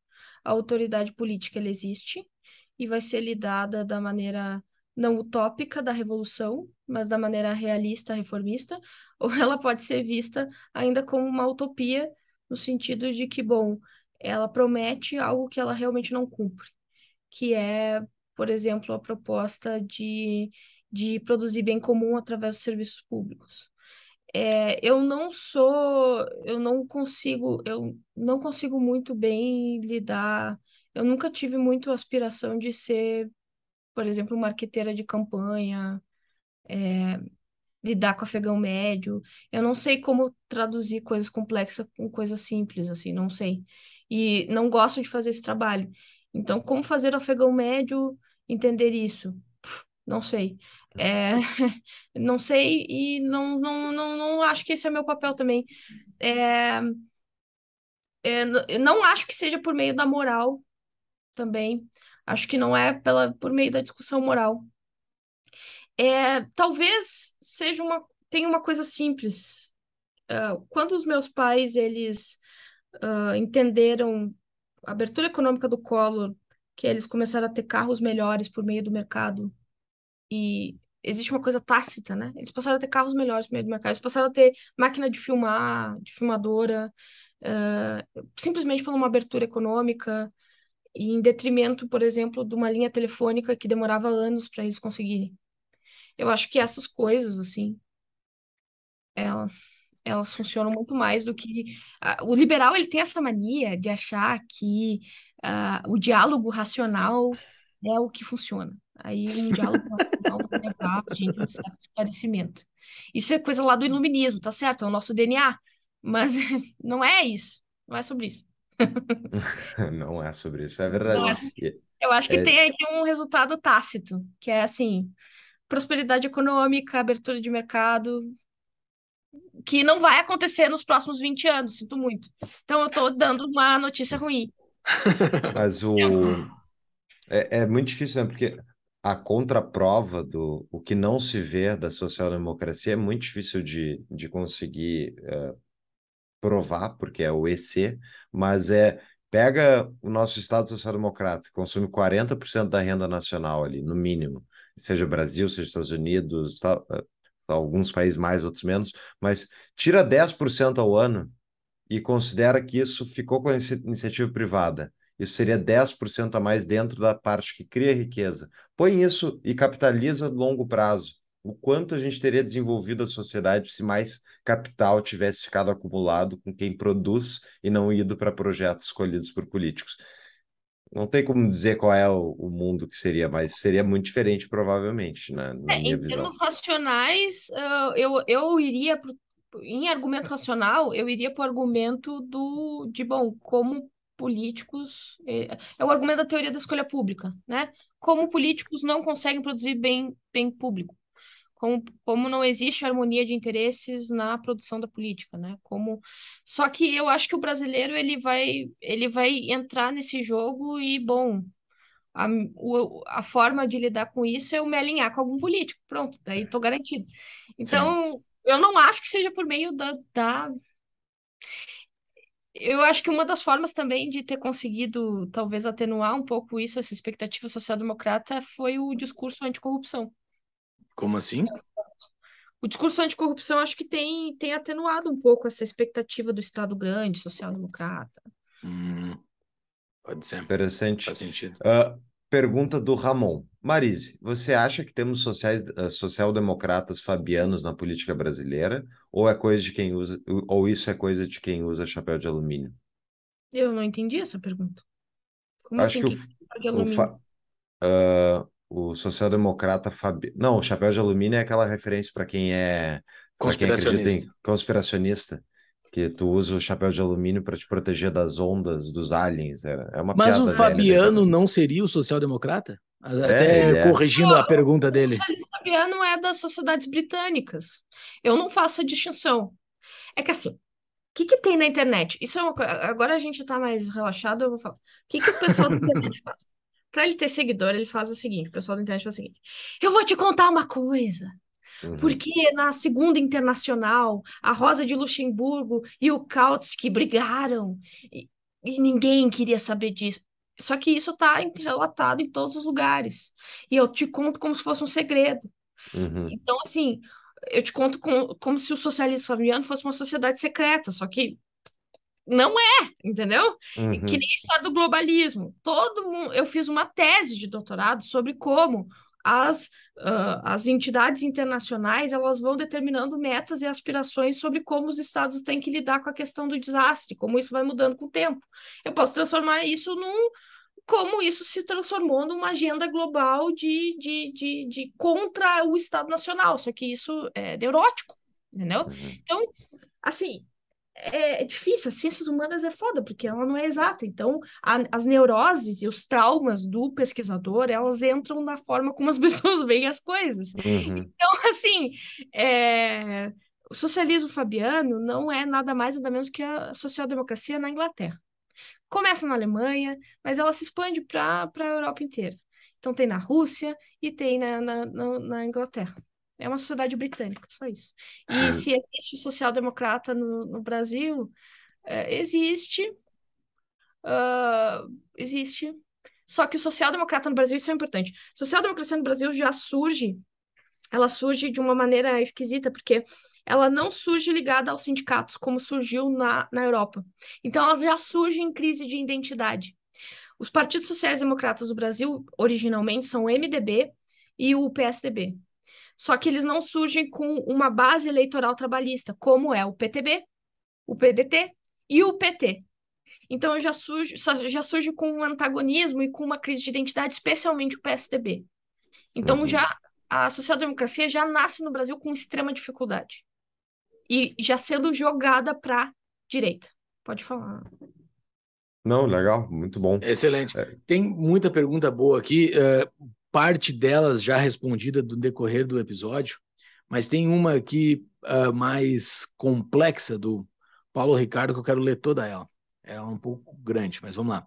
A autoridade política, ela existe e vai ser lidada da maneira não utópica da revolução, mas da maneira realista, reformista. Ou ela pode ser vista ainda como uma utopia, no sentido de que, bom, ela promete algo que ela realmente não cumpre, que é, por exemplo, a proposta de produzir bem comum através dos serviços públicos. Eu não consigo muito bem lidar, eu nunca tive muito aspiração de ser, por exemplo, uma marqueteira de campanha, lidar com afegão médio. Eu não sei como traduzir coisas complexas com coisas simples, assim, não sei. E não gosto de fazer esse trabalho. Então, como fazer o afegão médio entender isso? Não sei. Não sei e não acho que esse é meu papel também. Eu não acho que seja por meio da moral também. Acho que não é por meio da discussão moral. Talvez seja uma coisa simples. Quando os meus pais, eles entenderam a abertura econômica do Collor, que eles começaram a ter carros melhores por meio do mercado, e existe uma coisa tácita, né? Eles passaram a ter carros melhores por meio do mercado, eles passaram a ter máquina de filmar, de filmadora, simplesmente por uma abertura econômica, e em detrimento, por exemplo, de uma linha telefônica que demorava anos para eles conseguirem. Eu acho que essas coisas, assim, elas funcionam muito mais do que... O liberal, ele tem essa mania de achar que o diálogo racional é o que funciona. Aí um diálogo racional vai levar a gente a um certo esclarecimento. Isso é coisa lá do iluminismo, tá certo? É o nosso DNA, mas não é isso. Não é sobre isso. Não é sobre isso, é verdade. Eu acho que tem aqui um resultado tácito, que é assim, prosperidade econômica, abertura de mercado... que não vai acontecer nos próximos 20 anos, sinto muito. Então eu estou dando uma notícia ruim. Mas é muito difícil, né? Porque a contraprova do o que não se vê da social-democracia é muito difícil de conseguir provar, porque é o EC, mas pega o nosso Estado social-democrata, que consome 40% da renda nacional ali, no mínimo, seja Brasil, seja Estados Unidos, tal, alguns países mais, outros menos, mas tira 10% ao ano e considera que isso ficou com a iniciativa privada. Isso seria 10% a mais dentro da parte que cria riqueza. Põe isso e capitaliza a longo prazo. O quanto a gente teria desenvolvido a sociedade se mais capital tivesse ficado acumulado com quem produz e não ido para projetos escolhidos por políticos. Não tem como dizer qual é o mundo que seria, mas seria muito diferente, provavelmente, né? Na minha visão. Em termos racionais, eu iria... Em argumento racional, eu iria para o argumento como políticos... É o argumento da teoria da escolha pública, né? Como políticos não conseguem produzir bem público. Como não existe harmonia de interesses na produção da política, né? Só que eu acho que o brasileiro ele vai entrar nesse jogo e, bom, a forma de lidar com isso é eu me alinhar com algum político. Pronto, daí estou garantido. Então, sim, eu não acho que seja por meio Eu acho que uma das formas também de ter conseguido, talvez, atenuar um pouco isso, essa expectativa social-democrata, foi o discurso anticorrupção. Como assim? O discurso anticorrupção acho que tem atenuado um pouco essa expectativa do Estado grande, social-democrata. Pode ser. Interessante. Faz sentido. Pergunta do Ramon. Marize, você acha que temos social-democratas fabianos na política brasileira? Ou isso é coisa de quem usa chapéu de alumínio? Eu não entendi essa pergunta. Como acho assim, que o o social-democrata... Não, o chapéu de alumínio é aquela referência para quem acredita em conspiracionista. Que tu usa o chapéu de alumínio para te proteger das ondas dos aliens. É uma Mas piada o Fabiano velha, não seria o social-democrata? Até corrigindo a pergunta dele. O socialista Fabiano é das sociedades britânicas. Eu não faço a distinção. É que assim, o que tem na internet? Isso é uma coisa. Agora a gente está mais relaxado, eu vou falar. O que o pessoal da internet faz? Para ele ter seguidor, ele faz o seguinte: o pessoal da internet faz o seguinte: eu vou te contar uma coisa. Porque na Segunda Internacional, a Rosa de Luxemburgo e o Kautsky brigaram e ninguém queria saber disso. Só que isso está relatado em todos os lugares. E eu te conto como se fosse um segredo. Então, assim, eu te conto como se o socialismo fabiano fosse uma sociedade secreta, só que não é, entendeu? Que nem a história do globalismo. Eu fiz uma tese de doutorado sobre como as entidades internacionais, elas vão determinando metas e aspirações sobre como os estados têm que lidar com a questão do desastre, como isso vai mudando com o tempo. Eu posso transformar isso como isso se transformou numa agenda global de contra o Estado Nacional, só que isso é neurótico, entendeu? Então, assim, é difícil, as ciências humanas é foda, porque ela não é exata, então as neuroses e os traumas do pesquisador, elas entram na forma como as pessoas veem as coisas. Então, assim, o socialismo fabiano não é nada mais, nada menos que a social-democracia na Inglaterra. Começa na Alemanha, mas ela se expande para a Europa inteira. Então tem na Rússia e tem na Inglaterra. É uma sociedade britânica, só isso. E se existe social-democrata no Brasil, existe. Só que o social-democrata no Brasil, isso é importante. Social-democracia no Brasil ela surge de uma maneira esquisita, porque ela não surge ligada aos sindicatos, como surgiu na Europa. Então, ela já surge em crise de identidade. Os partidos sociais-democratas do Brasil, originalmente, são o MDB e o PSDB. Só que eles não surgem com uma base eleitoral trabalhista, como é o PTB, o PDT e o PT. Então, já surge com um antagonismo e com uma crise de identidade, especialmente o PSDB. Então, a social-democracia já nasce no Brasil com extrema dificuldade. E já sendo jogada para a direita. Pode falar. Não, legal, muito bom. Excelente. Tem muita pergunta boa aqui. Parte delas já respondida do decorrer do episódio, mas tem uma aqui mais complexa do Paulo Ricardo que eu quero ler toda ela. Ela é um pouco grande, mas vamos lá.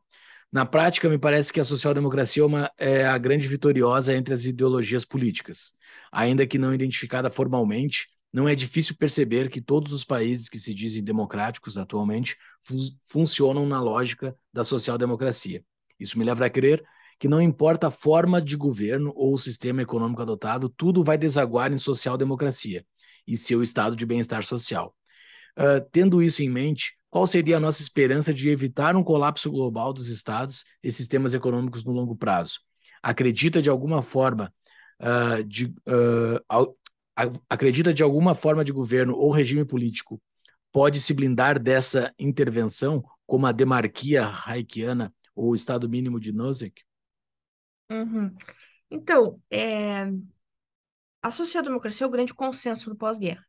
Na prática, me parece que a social-democracia é a grande vitoriosa entre as ideologias políticas. Ainda que não identificada formalmente, não é difícil perceber que todos os países que se dizem democráticos atualmente funcionam na lógica da social-democracia. Isso me leva a crer que não importa a forma de governo ou o sistema econômico adotado, tudo vai desaguar em social-democracia e seu estado de bem-estar social. Tendo isso em mente, qual seria a nossa esperança de evitar um colapso global dos estados e sistemas econômicos no longo prazo? Acredita de alguma forma de governo ou regime político pode se blindar dessa intervenção, como a demarquia hayekiana ou o estado mínimo de Nozick? Então, a social-democracia é o grande consenso do pós-guerra.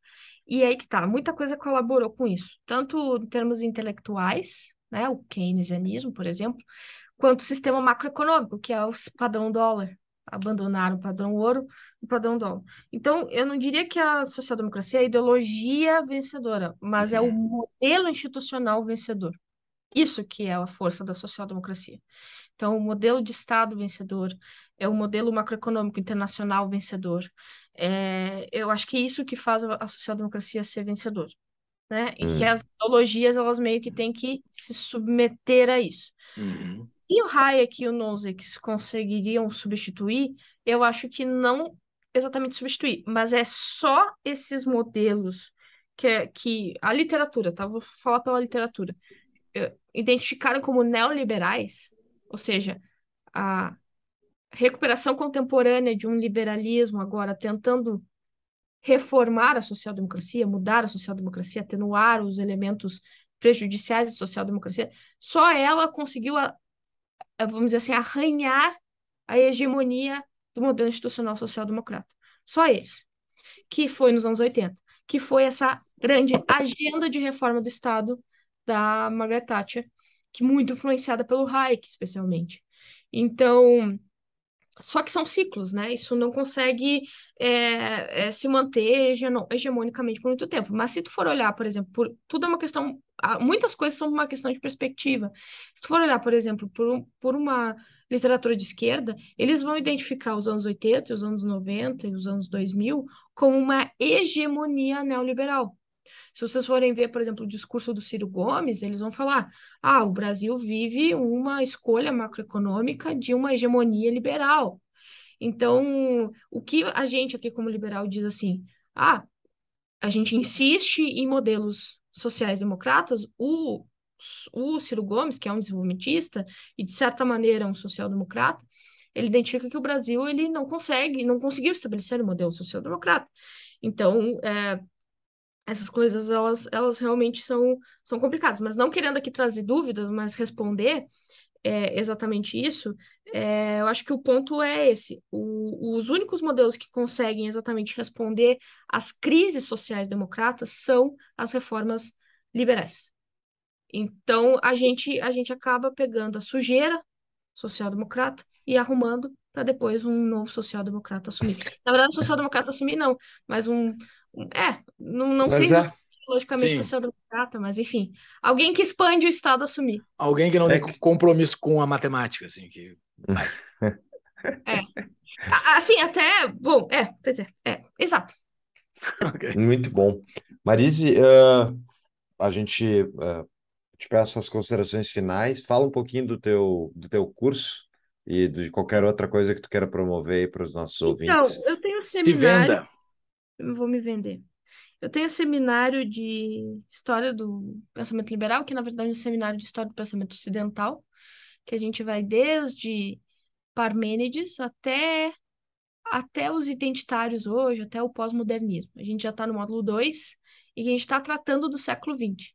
E aí que tá, muita coisa colaborou com isso, tanto em termos intelectuais, né, o keynesianismo, por exemplo, quanto o sistema macroeconômico, que é o padrão dólar. Abandonaram o padrão ouro e o padrão dólar. Então, eu não diria que a social-democracia é a ideologia vencedora, mas é o modelo institucional vencedor. Isso que é a força da social-democracia. Então, o modelo de Estado vencedor, é o modelo macroeconômico internacional vencedor. Eu acho que é isso que faz a social-democracia ser vencedora, né? E que as ideologias, elas meio que têm que se submeter a isso. E o Hayek e o Nozick conseguiriam substituir? Eu acho que não exatamente substituir, mas é só esses modelos que a literatura, tá? Vou falar pela literatura. Identificaram como neoliberais, ou seja, a recuperação contemporânea de um liberalismo agora tentando reformar a social-democracia, mudar a social-democracia, atenuar os elementos prejudiciais da social-democracia, só ela conseguiu, vamos dizer assim, arranhar a hegemonia do modelo institucional social-democrata. Só eles, que foi nos anos 80, que foi essa grande agenda de reforma do Estado da Margaret Thatcher, que muito influenciada pelo Hayek, especialmente. Então, só que são ciclos, né? Isso não consegue se manter hegemonicamente por muito tempo. Mas se tu for olhar, por exemplo, tudo é uma questão... Muitas coisas são uma questão de perspectiva. Se tu for olhar, por exemplo, por uma literatura de esquerda, eles vão identificar os anos 80, os anos 90 e os anos 2000 como uma hegemonia neoliberal. Se vocês forem ver, por exemplo, o discurso do Ciro Gomes, eles vão falar: ah, o Brasil vive uma escolha macroeconômica de uma hegemonia liberal. Então, o que a gente aqui como liberal diz assim: ah, a gente insiste em modelos sociais-democratas, o Ciro Gomes, que é um desenvolvimentista e, de certa maneira, um social-democrata, ele identifica que o Brasil ele não conseguiu estabelecer um modelo social-democrata. Então, essas coisas, elas realmente são complicadas. Mas não querendo aqui trazer dúvidas, mas responder exatamente isso, eu acho que o ponto é esse. Os únicos modelos que conseguem exatamente responder às crises sociais democratas são as reformas liberais. Então, a gente acaba pegando a sujeira social-democrata e arrumando para depois um novo social-democrata assumir. Na verdade, social-democrata assumir não, mas não sei logicamente social-democrata, mas enfim, alguém que expande o Estado assumir. Alguém que não tem compromisso com a matemática, assim, que... Assim, até... Bom, pois é. É, exato. Okay. Muito bom. Marize, a gente te peço as considerações finais, fala um pouquinho do teu curso e de qualquer outra coisa que tu queira promover aí para os nossos ouvintes. Então, eu tenho um seminário... Se venda. Eu vou me vender. Eu tenho um seminário de História do Pensamento Liberal, que na verdade é um seminário de História do Pensamento Ocidental, que a gente vai desde Parmênides até os identitários hoje, até o pós-modernismo. A gente já está no módulo 2 e a gente está tratando do século XX.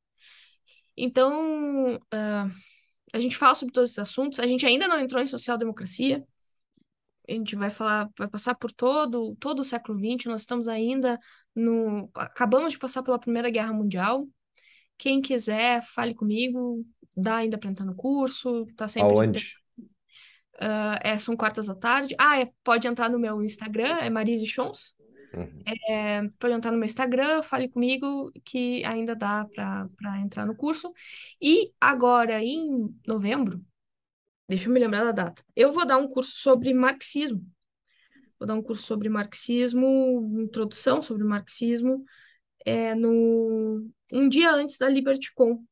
Então, a gente fala sobre todos esses assuntos. A gente ainda não entrou em social-democracia. A gente vai passar por todo o século XX, nós estamos ainda acabamos de passar pela Primeira Guerra Mundial. Quem quiser, fale comigo, dá ainda para entrar no curso, tá sempre... Aonde? São 4h da tarde. Pode entrar no meu Instagram, é Marize Schons. Uhum. Pode entrar no meu Instagram, fale comigo, que ainda dá para entrar no curso. E agora, em novembro, deixa eu me lembrar da data. Eu vou dar um curso sobre marxismo. Vou dar um curso sobre marxismo, introdução sobre marxismo, um dia antes da LibertyCon.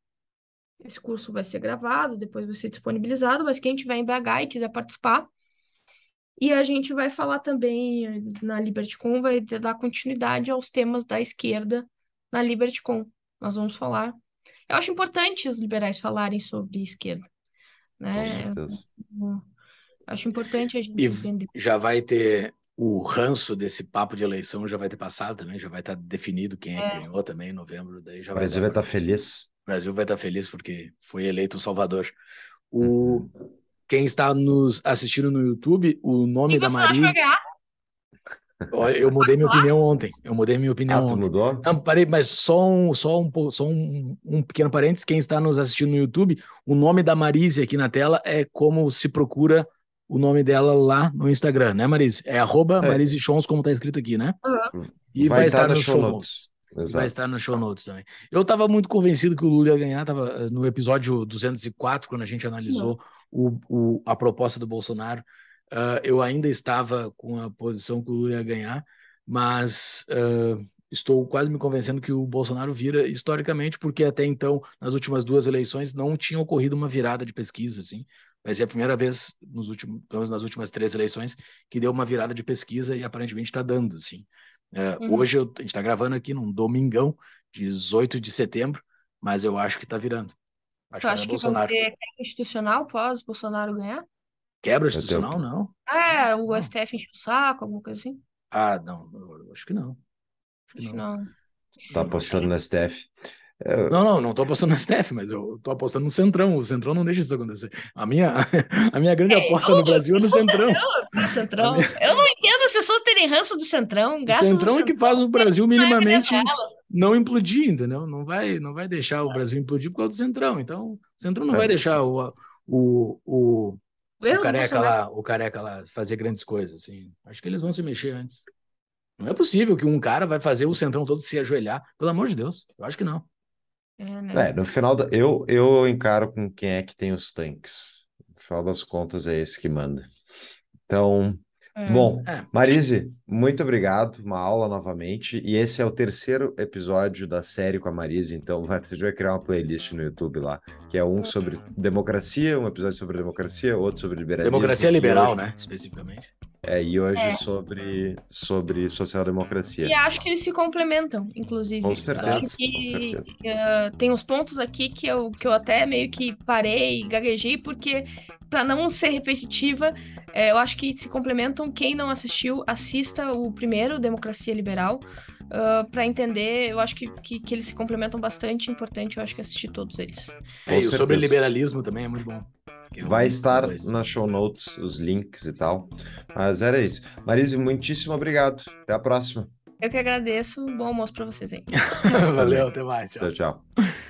Esse curso vai ser gravado, depois vai ser disponibilizado, mas quem tiver em BH e quiser participar. E a gente vai falar também na LibertyCon, vai dar continuidade aos temas da esquerda na LibertyCon. Nós vamos falar. Eu acho importante os liberais falarem sobre esquerda. Né? Acho importante a gente entender. Já vai ter o ranço desse papo de eleição, já vai ter passado também, já vai estar definido quem ganhou também em novembro. Daí já o Brasil vai estar feliz. O Brasil vai estar feliz porque foi eleito o Salvador. Quem está nos assistindo no YouTube, o nome da Marize... Eu mudei minha opinião ontem. Tu mudou? Não, parei, mas só um pequeno parênteses. Quem está nos assistindo no YouTube, o nome da Marize aqui na tela é como se procura o nome dela lá no Instagram, né, Marize? É @ Marize Schons, como está escrito aqui, né? Uhum. E vai estar no show notes. Exato. Vai estar no show notes também. Eu estava muito convencido que o Lula ia ganhar, estava no episódio 204, quando a gente analisou a proposta do Bolsonaro. Eu ainda estava com a posição que o Lula ia ganhar, mas estou quase me convencendo que o Bolsonaro vira historicamente, porque até então, nas últimas 2 eleições, não tinha ocorrido uma virada de pesquisa, assim. Vai ser a primeira vez, nas últimas 3 eleições, que deu uma virada de pesquisa e aparentemente está dando, assim. Hoje a gente está gravando aqui num domingão, 18 de setembro, mas eu acho que está virando. Acho que Bolsonaro... vai ter institucional pós Bolsonaro ganhar? Quebra institucional, não? O STF encheu o saco, alguma coisa assim? Não, eu acho que não. Acho que não. Tá apostando no STF? Não tô apostando no STF, mas eu tô apostando no Centrão. O Centrão não deixa isso acontecer. A minha grande aposta no Brasil é no Centrão. Eu não entendo as pessoas terem ranço do Centrão. O Centrão é que faz o Brasil minimamente... não implodir ainda, né? Não vai deixar o Brasil implodir por causa do Centrão. Então, o Centrão não vai deixar o careca lá fazer grandes coisas, assim. Acho que eles vão se mexer antes. Não é possível que um cara vai fazer o Centrão todo se ajoelhar, pelo amor de Deus. Eu acho que não. No final, eu encaro com quem é que tem os tanques. No final das contas, é esse que manda. Então, Marize, muito obrigado. Uma aula novamente. E esse é o terceiro episódio da série com a Marize. Então, a gente vai criar uma playlist no YouTube lá, que é um sobre democracia, um episódio sobre democracia, outro sobre liberalismo. Democracia liberal, né? Especificamente. E hoje sobre social-democracia. E acho que eles se complementam, inclusive. Com certeza. Tem uns pontos aqui que eu até meio que parei e gaguejei, porque, para não ser repetitiva, eu acho que se complementam. Quem não assistiu, assista o primeiro, Democracia Liberal, para entender. Eu acho que eles se complementam bastante, importante, eu acho que assistir todos eles. E sobre liberalismo também é muito bom. Vai estar nas show notes os links e tal. Mas era isso. Marize, muitíssimo obrigado. Até a próxima. Eu que agradeço. Bom almoço para vocês aí. Valeu, até mais. Tchau, tchau.